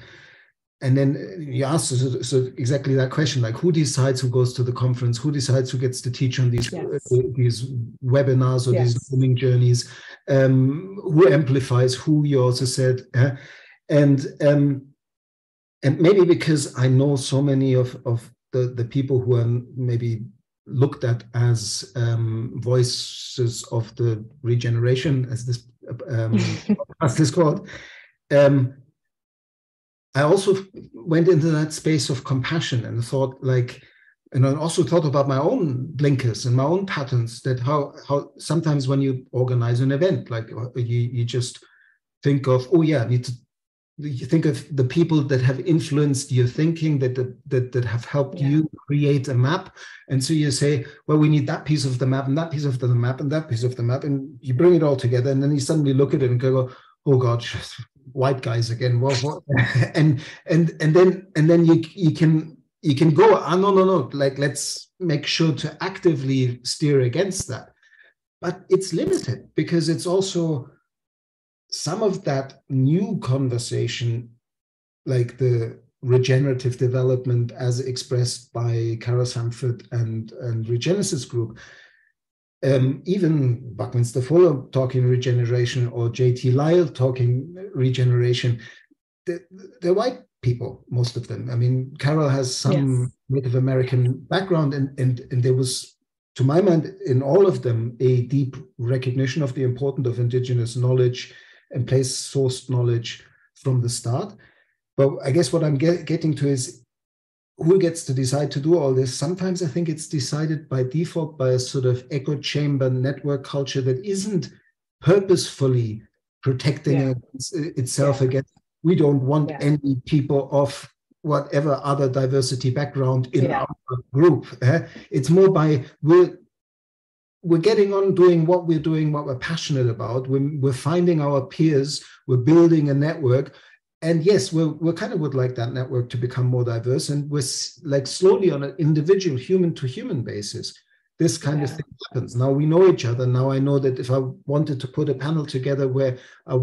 and then he asked so, so exactly that question, like, who decides who goes to the conference? Who decides who gets to teach on these, yes. uh, these webinars or yes. these learning journeys? Um, who amplifies who, you also said? Uh, And um, and maybe because I know so many of, of the, the people who are maybe looked at as um, voices of the regeneration, as this um, as this called, um, I also went into that space of compassion and thought, like, and I also thought about my own blinkers and my own patterns, that how how sometimes when you organize an event, like you you just think of, oh yeah, I need to. You think of the people that have influenced your thinking, that that that have helped yeah. you create a map, and so you say, well, we need that piece of the map and that piece of the map and that piece of the map, and you bring it all together, and then you suddenly look at it and go, oh God, white guys again. Well, what? and and and then and then you you can you can go, ah, no no no, like let's make sure to actively steer against that, but it's limited because it's also. Some of that new conversation, like the regenerative development as expressed by Carol Sanford and, and Regenesis Group, um, even Buckminster Fuller talking regeneration or J T Lyle talking regeneration, they're, they're white people, most of them. I mean, Carol has some yes. Native American background, and, and, and there was, to my mind, in all of them, a deep recognition of the importance of indigenous knowledge and place-sourced knowledge from the start. But I guess what I'm get, getting to is who gets to decide to do all this? Sometimes I think it's decided by default by a sort of echo chamber network culture that isn't purposefully protecting yeah. it, itself yeah. against. We don't want yeah. any people of whatever other diversity background in yeah. our group. Eh? It's more by we're, we're getting on doing what we're doing, what we're passionate about. We're, we're finding our peers, we're building a network. And yes, we we kind of would like that network to become more diverse. And we're like slowly on an individual human to human basis, this kind yeah. of thing happens. Now we know each other. Now I know that if I wanted to put a panel together where I,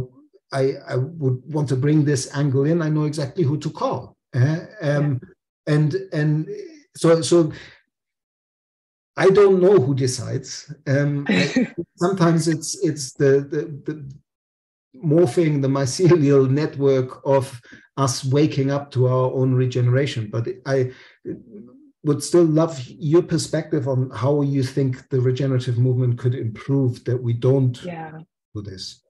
I, I would want to bring this angle in, I know exactly who to call. Uh, um, yeah. And and so so I don't know who decides. Um, I, sometimes it's it's the, the the morphing the mycelial network of us waking up to our own regeneration. But I would still love your perspective on how you think the regenerative movement could improve that we don't yeah. do this.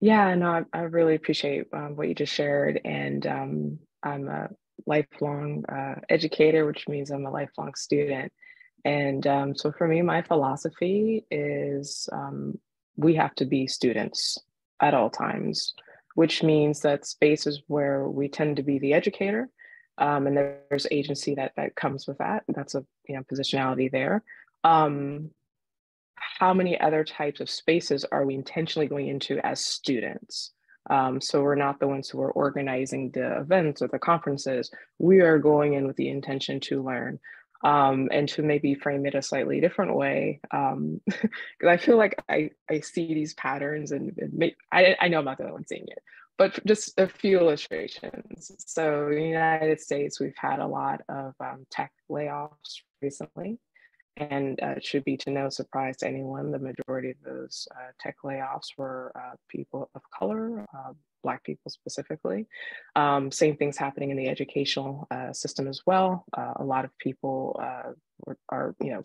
Yeah, no, I, I really appreciate um, what you just shared, and. Um, I'm a lifelong uh, educator, which means I'm a lifelong student. And um, so for me, my philosophy is um, we have to be students at all times, which means that spaces where we tend to be the educator, um, and there's agency that, that comes with that. That's a you know, positionality there. Um, how many other types of spaces are we intentionally going into as students? Um, so we're not the ones who are organizing the events or the conferences. We are going in with the intention to learn um, and to maybe frame it a slightly different way. Um, because I feel like I, I see these patterns, and it may, I, I know I'm not the only one seeing it, but just a few illustrations. So in the United States, we've had a lot of um, tech layoffs recently. And uh, it should be to no surprise to anyone, the majority of those uh, tech layoffs were uh, people of color, uh, Black people specifically. Um, same things happening in the educational uh, system as well. Uh, a lot of people uh, are, you know,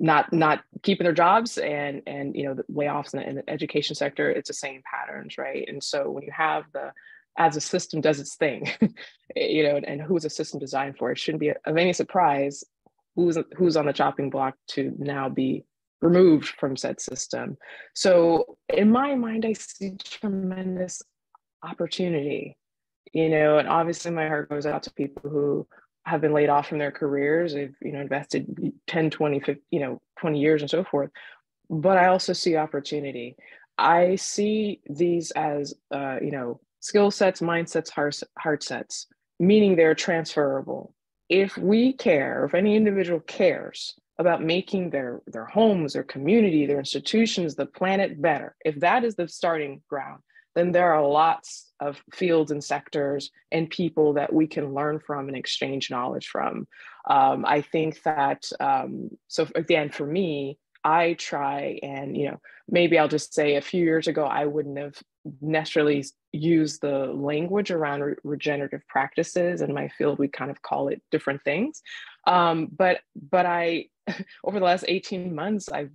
not not keeping their jobs, and and you know the layoffs in the, in the education sector. It's the same patterns, right? And so when you have the as a system does its thing, you know, and, and who is a system designed for? It shouldn't be of any surprise. Who's, who's on the chopping block to now be removed from said system. So in my mind, I see tremendous opportunity you know, and obviously my heart goes out to people who have been laid off from their careers. They've, you know, invested ten, twenty, fifty, you know, twenty years and so forth. But I also see opportunity. I see these as, uh, you know, skill sets, mindsets, heart, heart sets, meaning they're transferable. If we care, if any individual cares about making their, their homes, their community, their institutions, the planet better, if that is the starting ground, then there are lots of fields and sectors and people that we can learn from and exchange knowledge from. Um, I think that, um, so again, for me, I try and, you know, maybe I'll just say a few years ago, I wouldn't have necessarily used the language around re regenerative practices. In my field, we kind of call it different things. Um, but, but I, over the last eighteen months, I've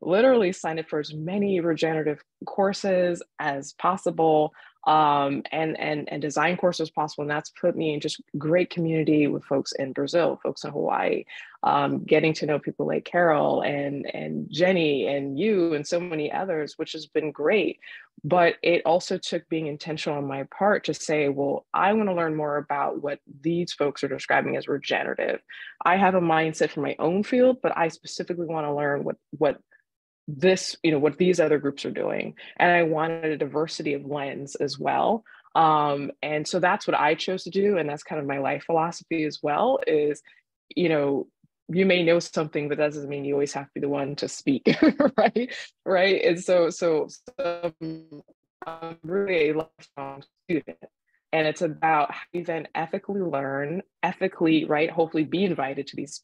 literally signed up for as many regenerative courses as possible, um, and, and, and design courses as possible. And that's put me in just great community with folks in Brazil, folks in Hawaii, um, getting to know people like Carol and, and Jenny and you and so many others, which has been great. But it also took being intentional on my part to say, well, I want to learn more about what these folks are describing as regenerative. I have a mindset for my own field, but I specifically want to learn what, what this, you know, what these other groups are doing. And I wanted a diversity of lens as well. Um, and so that's what I chose to do. And that's kind of my life philosophy as well is, you know, you may know something, but that doesn't mean you always have to be the one to speak, right? Right. And so, so, so I'm really a lifelong student. And it's about how you then ethically learn, ethically, right? Hopefully be invited to these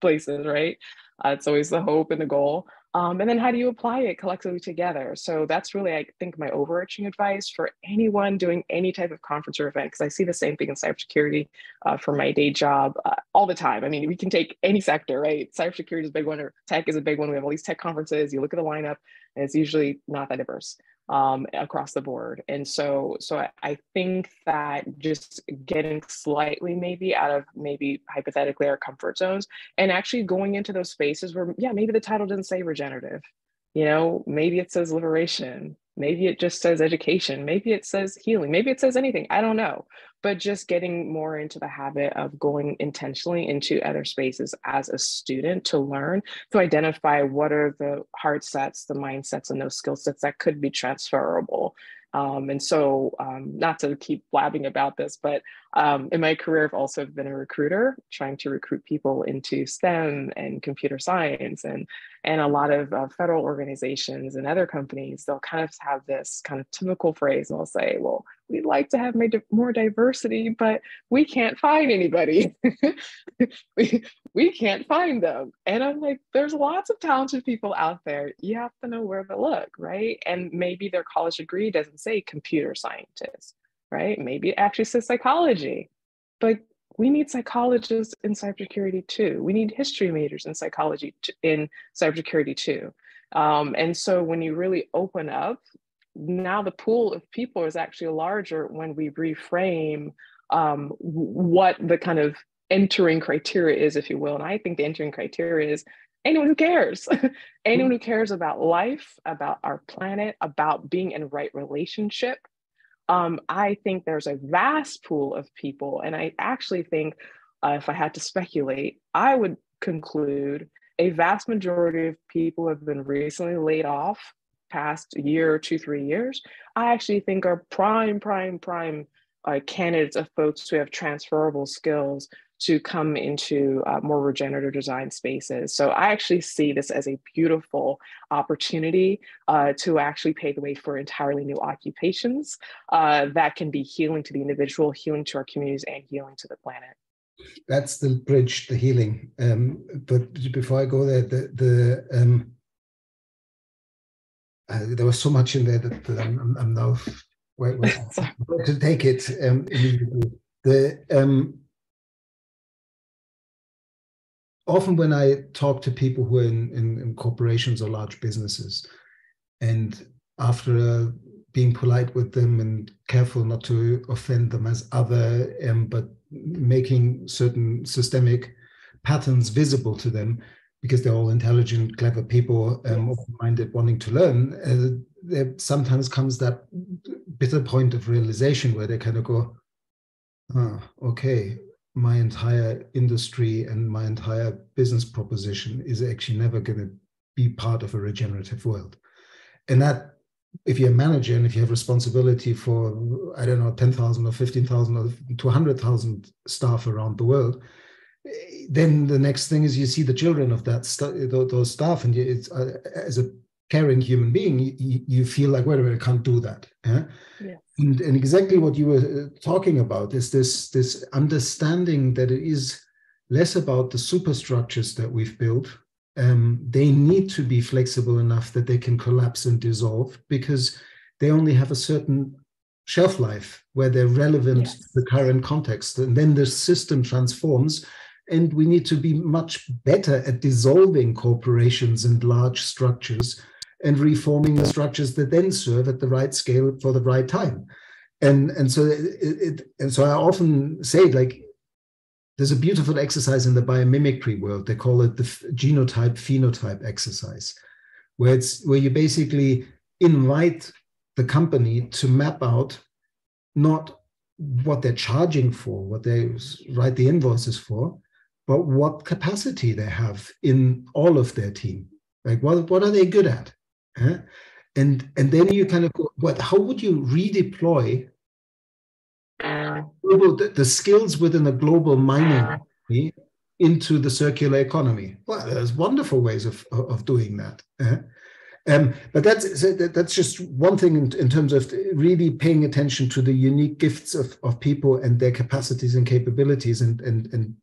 places, right? Uh, it's always the hope and the goal. Um, and then how do you apply it collectively together? So that's really, I think, my overarching advice for anyone doing any type of conference or event, because I see the same thing in cybersecurity uh, for my day job uh, all the time. I mean, we can take any sector, right? Cybersecurity is a big one, or tech is a big one. We have all these tech conferences. You look at the lineup, and it's usually not that diverse um, across the board. And so, so I, I think that just getting slightly maybe out of maybe hypothetically our comfort zones and actually going into those spaces where, yeah, maybe the title doesn't say regenerative. Generative. You know, maybe it says liberation, maybe it just says education, maybe it says healing, maybe it says anything, I don't know. But just getting more into the habit of going intentionally into other spaces as a student to learn, to identify what are the heart sets, the mindsets, and those skill sets that could be transferable. Um, and so um, not to keep blabbing about this, but um, in my career, I've also been a recruiter, trying to recruit people into STEM and computer science, and, and a lot of uh, federal organizations and other companies, they'll kind of have this kind of typical phrase, and they'll say, well, we'd like to have more diversity, but we can't find anybody. we, we can't find them. And I'm like, there's lots of talented people out there. You have to know where to look, right? And maybe their college degree doesn't say computer scientist, right? Maybe it actually says psychology. But we need psychologists in cybersecurity too. We need history majors in psychology, in cybersecurity too. Um, and so when you really open up, now the pool of people is actually larger when we reframe um, what the kind of entering criteria is, if you will. And I think the entering criteria is anyone who cares, anyone who cares about life, about our planet, about being in right relationship. Um, I think there's a vast pool of people. And I actually think uh, if I had to speculate, I would conclude a vast majority of people have been recently laid off past year or two, three years, I actually think are prime, prime, prime uh, candidates of folks who have transferable skills to come into uh, more regenerative design spaces. So I actually see this as a beautiful opportunity uh, to actually pave the way for entirely new occupations uh, that can be healing to the individual, healing to our communities, and healing to the planet. That's the bridge, the healing. Um, but before I go there, the, the um... Uh, there was so much in there that, that I'm, I'm now where, where to take it um, immediately. The, um, often when I talk to people who are in, in, in corporations or large businesses, and after uh, being polite with them and careful not to offend them as other, um, but making certain systemic patterns visible to them, because they're all intelligent, clever people, um, yes. open-minded, wanting to learn, uh, there sometimes comes that bitter point of realization where they kind of go, ah, okay, my entire industry and my entire business proposition is actually never going to be part of a regenerative world. And that, if you're a manager and if you have responsibility for, I don't know, ten thousand or fifteen thousand or two hundred thousand staff around the world, then the next thing is you see the children of that st- those staff, and it's uh, as a caring human being, you, you feel like, wait a minute, I can't do that. Huh? Yeah. And, and exactly what you were talking about is this, this understanding that it is less about the superstructures that we've built. Um, they need to be flexible enough that they can collapse and dissolve, because they only have a certain shelf life where they're relevant yes. to the current context. And then the system transforms, and we need to be much better at dissolving corporations and large structures and reforming the structures that then serve at the right scale for the right time. And, and, so, it, it, and so I often say, like, there's a beautiful exercise in the biomimicry world. They call it the genotype phenotype exercise, where it's where you basically invite the company to map out not what they're charging for, what they write the invoices for, but what capacity they have in all of their team. Like, what, what are they good at? Huh? And, and then you kind of go, what, how would you redeploy Global, the, the skills within a global mining economy into the circular economy? Well, there's wonderful ways of of doing that. Uh-huh. Um, but that's that's just one thing in, in terms of really paying attention to the unique gifts of, of people and their capacities and capabilities, and and and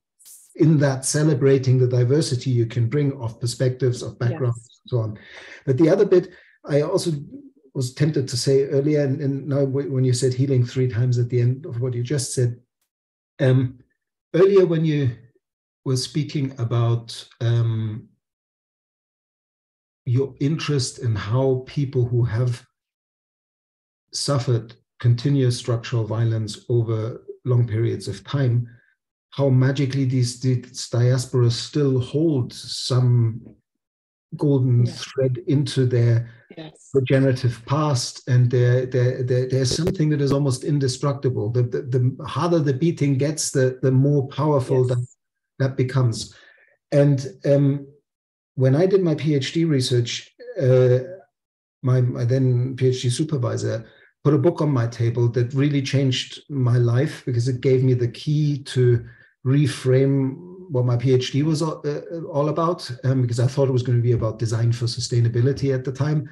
in that celebrating the diversity you can bring of perspectives, of backgrounds, yes. and so on. But the other bit, I also was tempted to say earlier, and, and now when you said healing three times at the end of what you just said, um, earlier when you were speaking about um, your interest in how people who have suffered continuous structural violence over long periods of time, how magically these, these diasporas still hold some golden yes. thread into their yes. regenerative past, and there, there, there, there's something that is almost indestructible. The, the, the harder the beating gets, the, the more powerful yes. that, that becomes. And um, when I did my PhD research, uh, my, my then PhD supervisor put a book on my table that really changed my life, because it gave me the key to reframe what my PhD was all, uh, all about, um, because I thought it was going to be about design for sustainability at the time,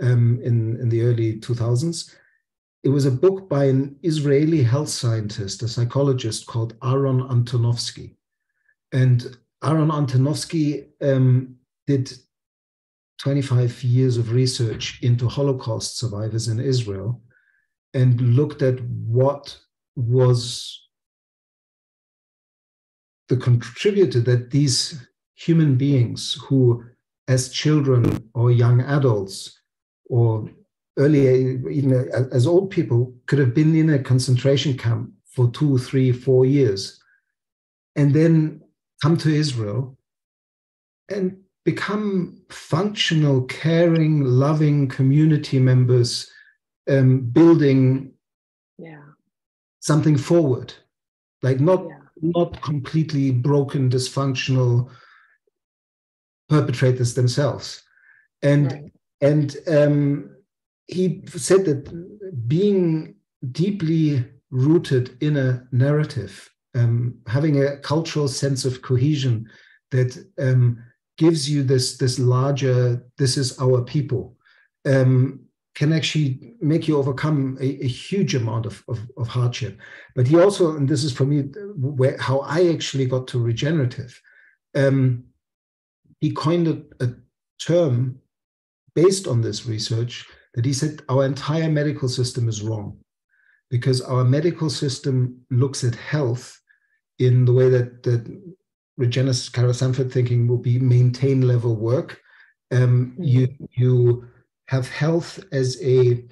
um, in, in the early two thousands. It was a book by an Israeli health scientist, a psychologist called Aaron Antonovsky. And Aaron Antonovsky um, did twenty-five years of research into Holocaust survivors in Israel, and looked at what was the contributor that these human beings who, as children or young adults, or earlier even as old people, could have been in a concentration camp for two, three, four years, and then come to Israel and become functional, caring, loving community members, um, building yeah. something forward, like not. Yeah. Not completely broken, dysfunctional perpetrators themselves, and right. and um, he said that being deeply rooted in a narrative, um, having a cultural sense of cohesion that um, gives you this this larger "this is our people" um, can actually make you overcome a, a huge amount of, of, of hardship. But he also, and this is for me where how I actually got to regenerative, um, he coined a, a term based on this research that he said our entire medical system is wrong, because our medical system looks at health in the way that, that Regenesis, Carol Sanford thinking will be maintain level work. Um, mm-hmm. You you... have health as a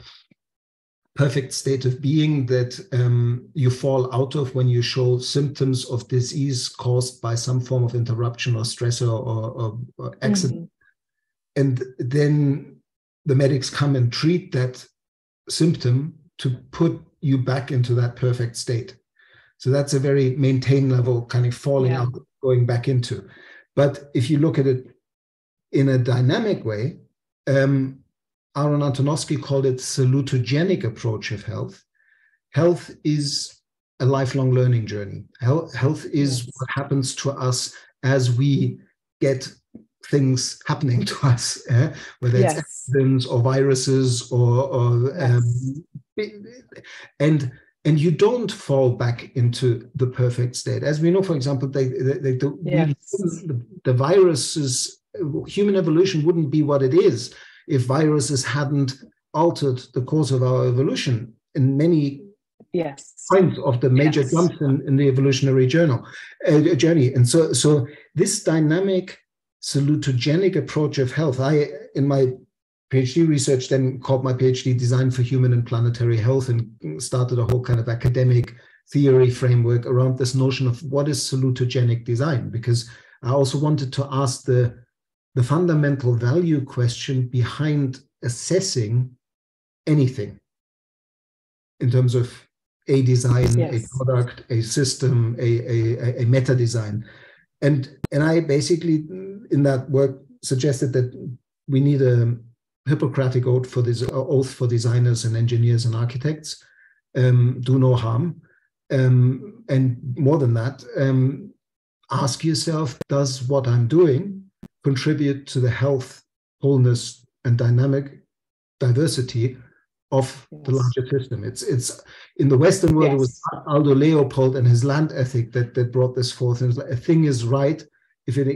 perfect state of being that um, you fall out of when you show symptoms of disease caused by some form of interruption or stressor or, or, or accident. Mm-hmm. And then the medics come and treat that symptom to put you back into that perfect state. So that's a very maintain level kind of falling yeah. out, going back into. But if you look at it in a dynamic way, um, Aaron Antonovsky called it salutogenic approach of health. Health is a lifelong learning journey. Health, health is yes. what happens to us as we get things happening to us, eh? whether yes. it's accidents or viruses or, or yes. um, and and you don't fall back into the perfect state. As we know, for example, they, they, they, the, yes. the, the viruses, human evolution wouldn't be what it is if viruses hadn't altered the course of our evolution in many Yes. points of the major yes. jumps in, in the evolutionary journal, uh, journey. And so, so this dynamic salutogenic approach of health, I, in my PhD research, then called my PhD Design for Human and Planetary Health, and started a whole kind of academic theory framework around this notion of what is salutogenic design, because I also wanted to ask the, the fundamental value question behind assessing anything in terms of a design, yes. a product, a system, a, a, a meta design. And, and I basically, in that work, suggested that we need a Hippocratic oath for, this, oath for designers and engineers and architects, um, do no harm. Um, and more than that, um, ask yourself, does what I'm doing contribute to the health, wholeness, and dynamic diversity of yes. the larger system? It's it's in the Western world yes. it was Aldo Leopold and his land ethic that that brought this forth. And like, a thing is right if it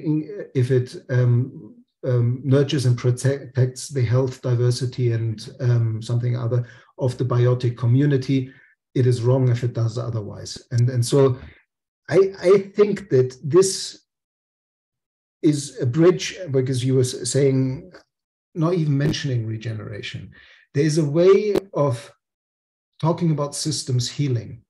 if it um, um, nurtures and protects the health, diversity, and um, something other of the biotic community. It is wrong if it does otherwise. And and so I I think that this is a bridge, because you were saying, not even mentioning regeneration. There's a way of talking about systems healing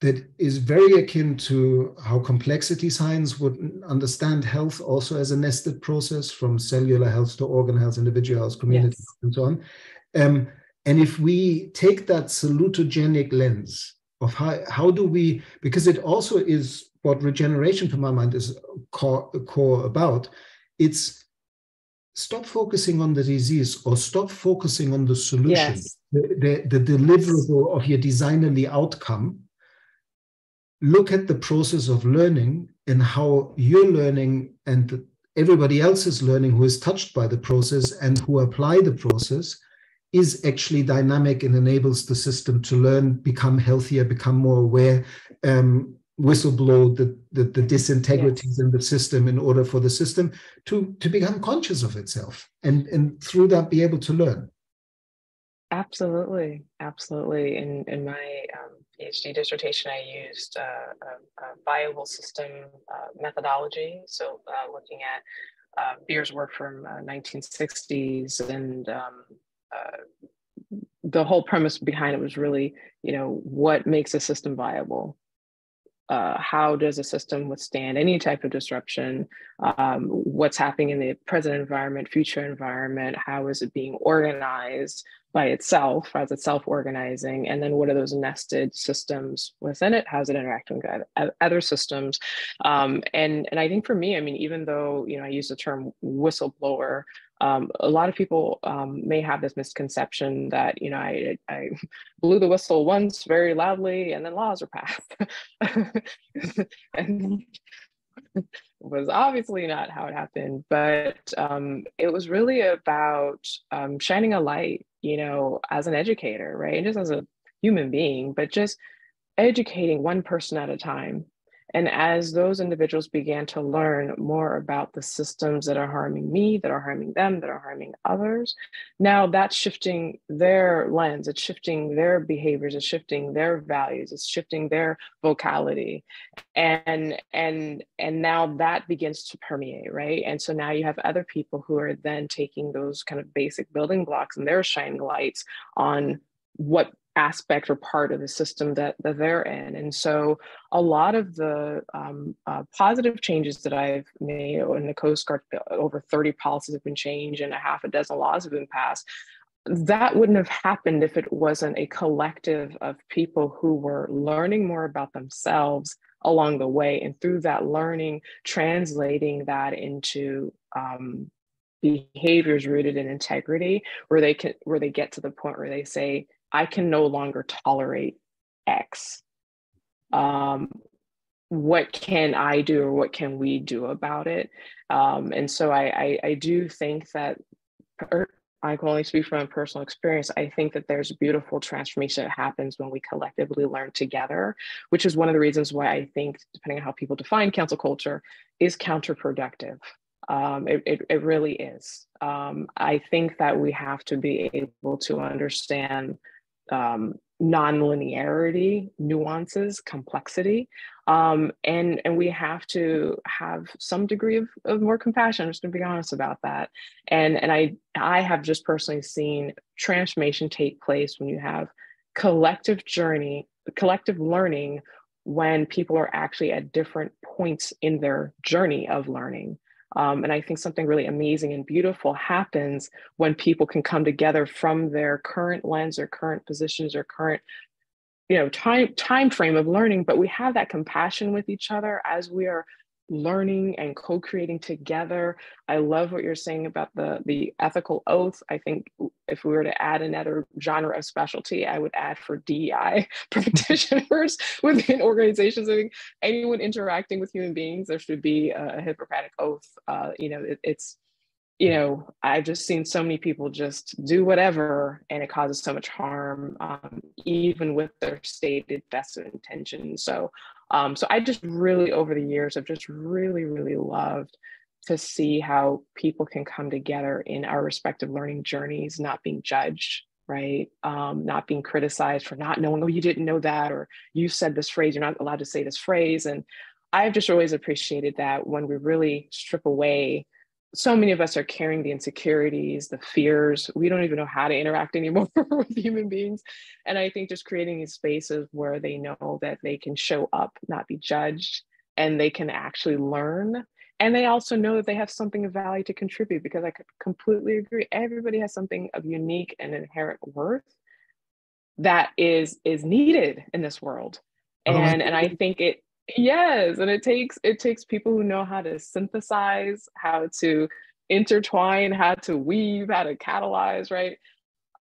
that is very akin to how complexity science would understand health also as a nested process, from cellular health to organ health, individual health, community, yes. and so on. Um, and if we take that salutogenic lens of how, how do we, because it also is what regeneration, to my mind, is core, core about, it's stop focusing on the disease, or stop focusing on the solution, yes. the, the, the deliverable of your designerly outcome. Look at the process of learning and how you're learning and everybody else is learning who is touched by the process and who apply the process is actually dynamic and enables the system to learn, become healthier, become more aware, um, whistleblow the, the, the disintegrities yes. in the system in order for the system to, to become conscious of itself and, and through that be able to learn. Absolutely, absolutely. In, in my um, PhD dissertation, I used uh, a, a viable system uh, methodology. So uh, looking at uh, Beer's work from uh, nineteen sixties, and um, uh, the whole premise behind it was really, you know, what makes a system viable? Uh, how does a system withstand any type of disruption? Um, what's happening in the present environment, future environment? How is it being organized by itself? How's it self-organizing? And then what are those nested systems within it? How's it interacting with other systems? Um, and, and I think for me, I mean, even though, you know, I use the term whistleblower, Um, a lot of people um, may have this misconception that, you know, I, I blew the whistle once very loudly and then laws were passed. And it was obviously not how it happened, but um, it was really about um, shining a light, you know, as an educator, right? And just as a human being, but just educating one person at a time. And as those individuals began to learn more about the systems that are harming me, that are harming them, that are harming others, now that's shifting their lens, it's shifting their behaviors, it's shifting their values, it's shifting their vocality. And, and, and now that begins to permeate, right? And so now you have other people who are then taking those kind of basic building blocks and they're shining lights on what aspect or part of the system that, that they're in. And so a lot of the um, uh, positive changes that I've made in the Coast Guard, over thirty policies have been changed and a half a dozen laws have been passed. that wouldn't have happened if it wasn't a collective of people who were learning more about themselves along the way, and through that learning, translating that into um, behaviors rooted in integrity, where they can, where they get to the point where they say, I can no longer tolerate X. Um, what can I do, or what can we do about it? Um, and so I, I, I do think that, or I can only speak from personal experience, I think that there's beautiful transformation that happens when we collectively learn together, which is one of the reasons why I think, depending on how people define cancel culture, is counterproductive. Um, it, it, it really is. Um, I think that we have to be able to understand um, non-linearity, nuances, complexity, um, and, and we have to have some degree of, of more compassion. I'm just gonna be honest about that. And, and I, I have just personally seen transformation take place when you have collective journey, collective learning, when people are actually at different points in their journey of learning. Um, and I think something really amazing and beautiful happens when people can come together from their current lens or current positions or current, you know, time, time frame of learning. But we have that compassion with each other as we are learning and co-creating together. I love what you're saying about the, the ethical oath. I think if we were to add another genre of specialty, I would add for D E I practitioners within organizations. I think anyone interacting with human beings, there should be a Hippocratic oath. Uh, you know, it, it's, you know, I've just seen so many people just do whatever, and it causes so much harm, um, even with their stated best intentions. So, um, so I just really, over the years, I've just really, really loved to see how people can come together in our respective learning journeys, not being judged, right? Um, not being criticized for not knowing, oh, you didn't know that, or you said this phrase, you're not allowed to say this phrase. And I've just always appreciated that when we really strip away. So many of us are carrying the insecurities, the fears. We don't even know how to interact anymore with human beings. And I think just creating these spaces where they know that they can show up, not be judged, and they can actually learn. And they also know that they have something of value to contribute, because I could completely agree. Everybody has something of unique and inherent worth that is, is needed in this world. And, oh, and I think it, Yes, and it takes it takes people who know how to synthesize, how to intertwine, how to weave, how to catalyze, right?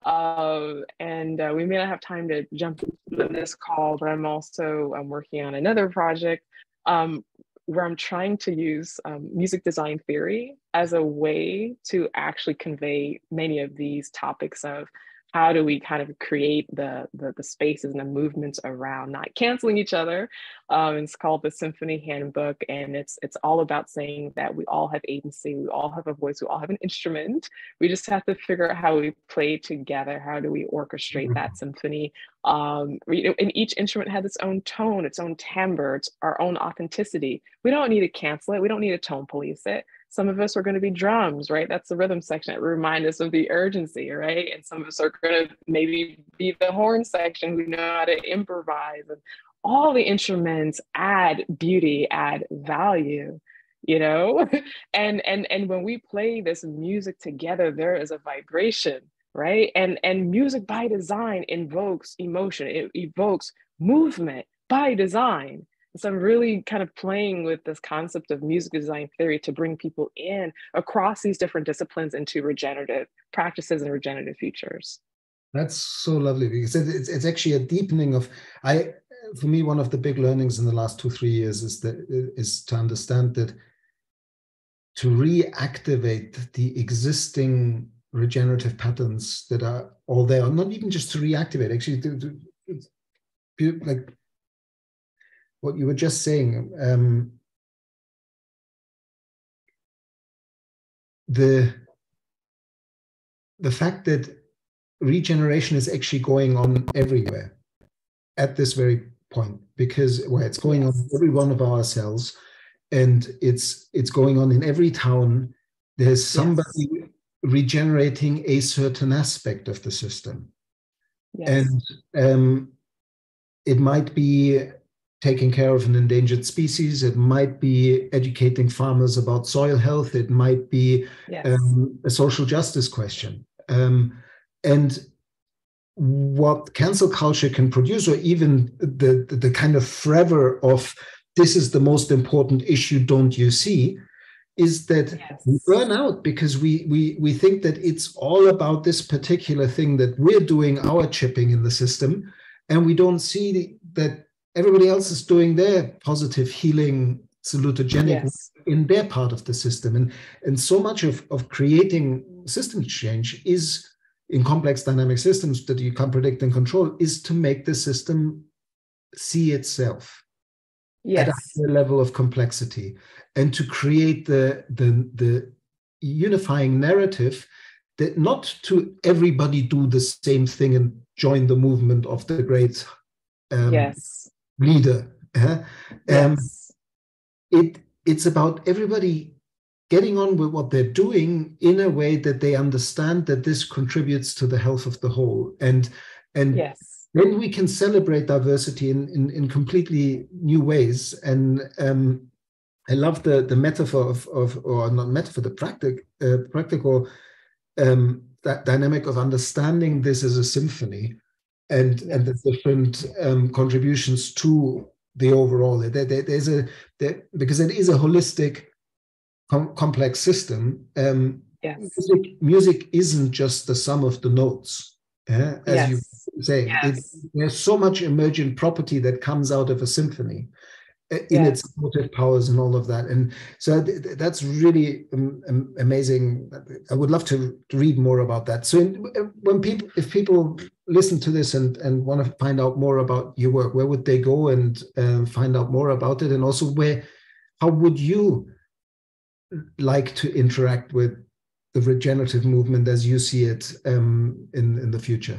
Um, and uh, we may not have time to jump into this call, but I'm also I'm working on another project um, where I'm trying to use um, music design theory as a way to actually convey many of these topics of how do we kind of create the, the, the spaces and the movements around not canceling each other. Um, it's called the Symphony Handbook. And it's, it's all about saying that we all have agency, we all have a voice, we all have an instrument. We just have to figure out how we play together. How do we orchestrate that symphony? Um, you know, and each instrument has its own tone, its own timbre, its our own authenticity. We don't need to cancel it. We don't need to tone police it. Some of us are going to be drums, right? That's the rhythm section. It reminds us of the urgency, right? And some of us are going to maybe be the horn section. We know how to improvise. And all the instruments add beauty, add value, you know? and and and when we play this music together, there is a vibration, right? And, and music by design invokes emotion. It evokes movement by design. So I'm really kind of playing with this concept of music design theory to bring people in across these different disciplines into regenerative practices and regenerative futures. That's so lovely, because it's, it's actually a deepening of, I, for me, one of the big learnings in the last two, three years is, that, is to understand that to reactivate the existing regenerative patterns that are all there, not even just to reactivate, actually to, to it's like, what you were just saying, um, the, the fact that regeneration is actually going on everywhere at this very point, because well, it's going on in every one of our cells, and it's, it's going on in every town. There's somebody yes. regenerating a certain aspect of the system. Yes. And um, it might be taking care of an endangered species. It might be educating farmers about soil health. It might be yes. um, a social justice question. Um, And what cancel culture can produce, or even the, the kind of fervor of this is the most important issue, don't you see, is that yes. we burn out because we we we think that it's all about this particular thing that we're doing our chipping in the system, and we don't see the, that everybody else is doing their positive healing salutogenic yes. in their part of the system. And, and so much of, of creating system change is in complex dynamic systems that you can't predict and control is to make the system see itself yes. at a higher level of complexity, and to create the, the, the unifying narrative that not to everybody do the same thing and join the movement of the great um, yes. leader. Uh, um, yes. It, it's about everybody getting on with what they're doing in a way that they understand that this contributes to the health of the whole. And, and yes. then we can celebrate diversity in, in, in completely new ways. And um, I love the, the metaphor of, of, or not metaphor, the practic, uh, practical um, that dynamic of understanding this as a symphony and, yes. and the different um, contributions to the overall. There, there, there's a, there, because it is a holistic, Com- complex system. Um, yes. music, music isn't just the sum of the notes, eh? as yes. you say. Yes. It, there's so much emergent property that comes out of a symphony uh, in yes. its motive powers and all of that. And so th- that's really um, um, amazing. I would love to read more about that. So in, when people, if people listen to this and, and want to find out more about your work, where would they go and uh, find out more about it? And also where, how would you like to interact with the regenerative movement as you see it um, in, in the future?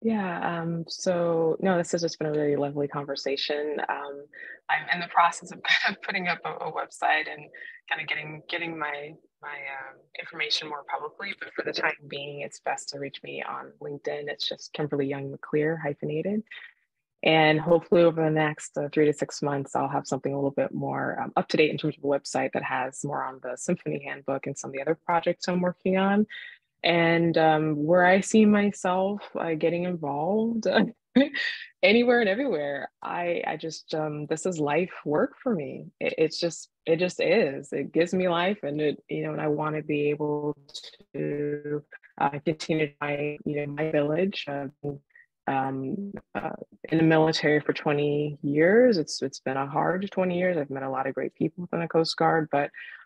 Yeah, um, so no, this has just been a really lovely conversation. Um, I'm in the process of kind of putting up a, a website and kind of getting getting my my um, information more publicly, but for the time being, it's best to reach me on LinkedIn. It's just Kimberly Young McClear, hyphenated. And hopefully over the next uh, three to six months, I'll have something a little bit more um, up to date in terms of a website that has more on the Symphony Handbook and some of the other projects I'm working on. And um, where I see myself uh, getting involved anywhere and everywhere, I, I just, um, this is life work for me. It, it's just, it just is. It gives me life, and it, you know, and I want to be able to uh, continue my, you know, my village. Uh, Um, uh, in the military for twenty years. It's It's been a hard twenty years. I've met a lot of great people within the Coast Guard, but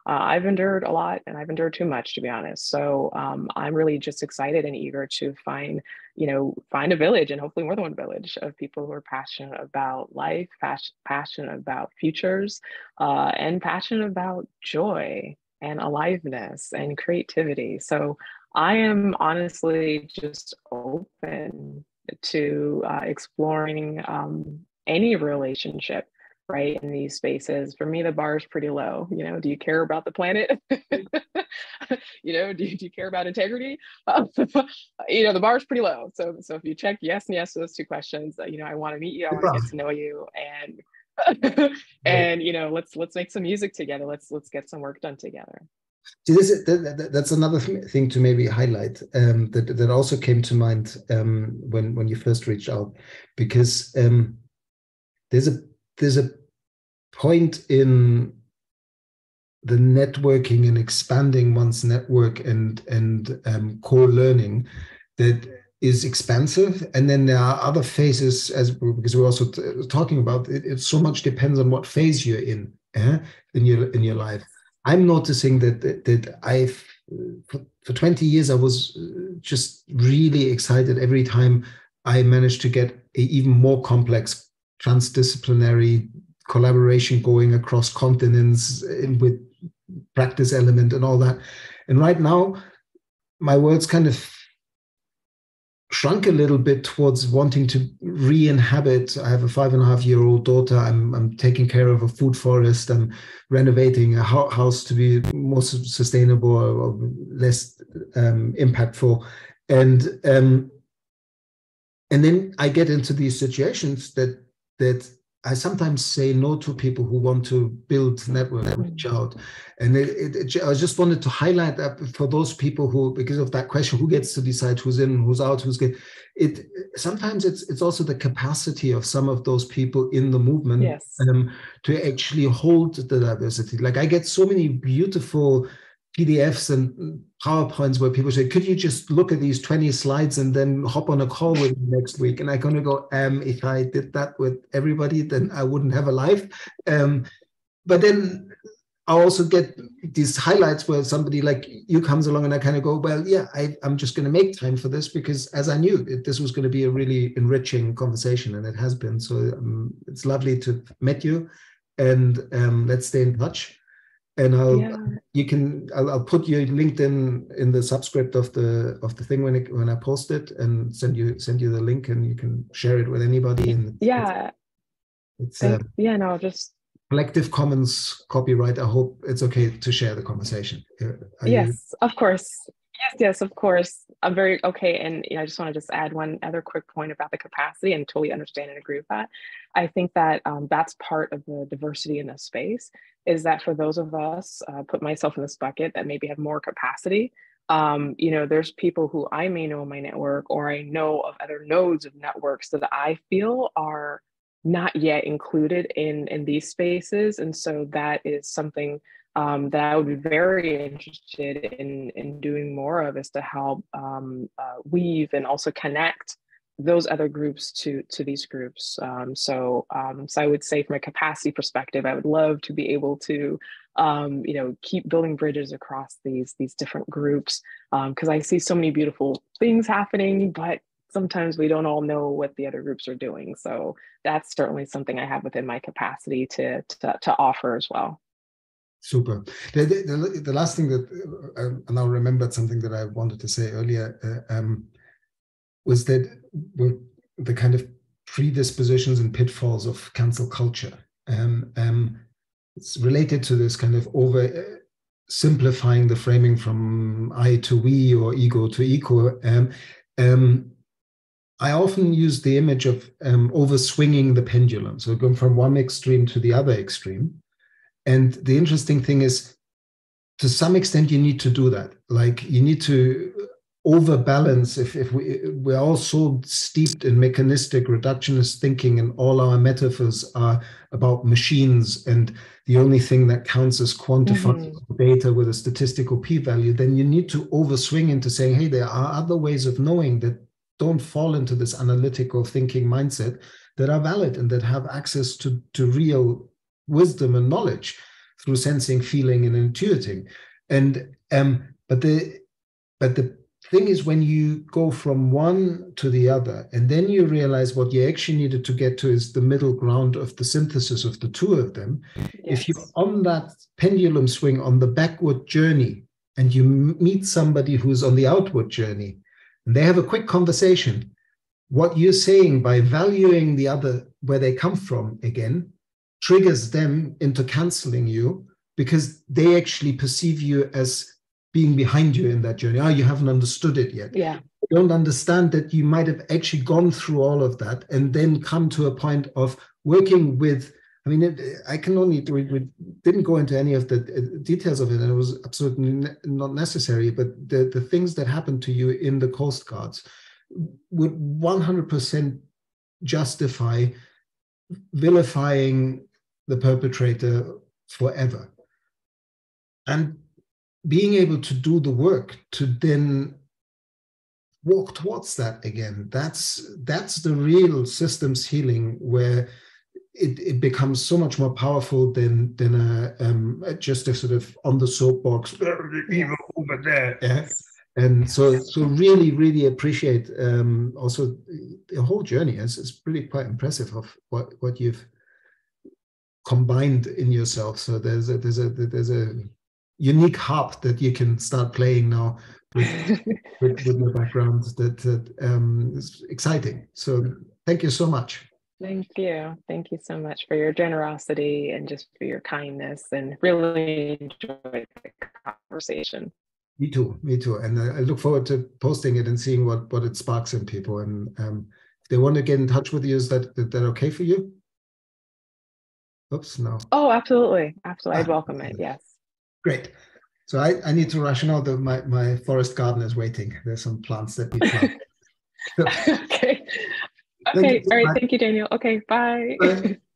uh, I've endured a lot, and I've endured too much, to be honest. So um, I'm really just excited and eager to find, you know, find a village, and hopefully more than one village, of people who are passionate about life, pas- passionate about futures, uh, and passionate about joy and aliveness and creativity. So I am honestly just open to uh, exploring um, any relationship, right, in these spaces. For me, the bar is pretty low. You know, do you care about the planet? you know, do you, do you care about integrity? Uh, you know, the bar is pretty low. So, so if you check yes and yes to those two questions, uh, you know, I want to meet you, I want to get to know you, and and you know, let's let's make some music together. Let's let's get some work done together. See, this is, that, that's another thing to maybe highlight um, that, that also came to mind um, when, when you first reached out, because um, there's a there's a point in the networking and expanding one's network and, and um, core learning that is expansive. And then there are other phases, as because we're also t- talking about, it, it so much depends on what phase you're in, eh, in your in your life. I'm noticing that that, that I've for, for twenty years I was just really excited every time I managed to get an even more complex transdisciplinary collaboration going across continents with practice element and all that. And right now, my world's kind of shrunk a little bit towards wanting to re-inhabit. I have a five and a half year old daughter. I'm I'm taking care of a food forest. I'm renovating a ho- house to be more sustainable or less um, impactful. And um, and then I get into these situations that that I sometimes say no to people who want to build network, reach out. And it, it, it, I just wanted to highlight that for those people who, because of that question, who gets to decide who's in, who's out, who's get, it. Sometimes it's it's also the capacity of some of those people in the movement, yes, um, to actually hold the diversity. Like I get so many beautiful P D Fs and PowerPoints where people say, could you just look at these twenty slides and then hop on a call with me next week? And I'm going to go, um, if I did that with everybody, then I wouldn't have a life. Um, but then I also get these highlights where somebody like you comes along and I kind of go, well, yeah, I, I'm just going to make time for this because as I knew, it, this was going to be a really enriching conversation, and it has been. So um, it's lovely to meet you, and um, let's stay in touch. And I'll, yeah. you can, I'll, I'll put your LinkedIn in the subscript of the of the thing when it, when I post it, and send you send you the link, and you can share it with anybody. And yeah, it's, it's and, a yeah, no, just collective commons copyright. I hope it's okay to share the conversation. Are yes, you... of course. Yes, yes, of course. I'm very okay. And you know, I just want to just add one other quick point about the capacity, and totally understand and agree with that. I think that um, that's part of the diversity in this space, is that for those of us, uh, put myself in this bucket, that maybe have more capacity. Um, you know, there's people who I may know in my network, or I know of other nodes of networks that I feel are not yet included in, in these spaces. And so that is something Um, that I would be very interested in, in doing more of, is to help um, uh, weave and also connect those other groups to, to these groups. Um, so, um, so I would say from a capacity perspective, I would love to be able to, um, you know, keep building bridges across these, these different groups, because um, I see so many beautiful things happening, but sometimes we don't all know what the other groups are doing. So that's certainly something I have within my capacity to, to, to offer as well. Super. The, the, the last thing that uh, I now remembered, something that I wanted to say earlier, uh, um, was that the kind of predispositions and pitfalls of cancel culture. Um, um, it's related to this kind of over simplifying the framing from I to we or ego to eco. Um, um, I often use the image of um, over swinging the pendulum. So going from one extreme to the other extreme. And the interesting thing is, to some extent, you need to do that. Like you need to overbalance. If, if we, we're all so steeped in mechanistic reductionist thinking, and all our metaphors are about machines, and the only thing that counts is quantifying mm-hmm. data with a statistical p-value, then you need to overswing into saying, hey, there are other ways of knowing that don't fall into this analytical thinking mindset, that are valid and that have access to, to real wisdom and knowledge through sensing, feeling, and intuiting. And um, but the but the thing is, when you go from one to the other, and then you realize what you actually needed to get to is the middle ground of the synthesis of the two of them. Yes. If you're on that pendulum swing on the backward journey, and you meet somebody who's on the outward journey, and they have a quick conversation, what you're saying by valuing the other where they come from again triggers them into canceling you, because they actually perceive you as being behind you in that journey. Oh, you haven't understood it yet. Yeah. You don't understand that you might have actually gone through all of that and then come to a point of working with, I mean, it, I can only, we, we didn't go into any of the details of it, and it was absolutely ne- not necessary, but the, the things that happened to you in the Coast Guards would one hundred percent justify vilifying the perpetrator forever. And being able to do the work to then walk towards that again, that's that's the real systems healing, where it, it becomes so much more powerful than than a, um, just a sort of on the soapbox, evil over there. Yeah? And so so really, really appreciate um, also the whole journey. It's, it's really quite impressive of what, what you've combined in yourself. So there's a there's a there's a unique harp that you can start playing now with with, with the background that, that um is exciting. So thank you so much. Thank you. Thank you so much for your generosity and just for your kindness, and really enjoyed the conversation. Me too, me too. And I look forward to posting it and seeing what what it sparks in people. And um if they want to get in touch with you, is that is that okay for you? Oops, no. Oh, absolutely. Absolutely. I'd ah, welcome it. Yes. Great. So I, I need to ration out. My, my forest garden is waiting. There's some plants that we plant. So, okay. Okay. All right. Thank you, Daniel. Okay. Bye. Bye.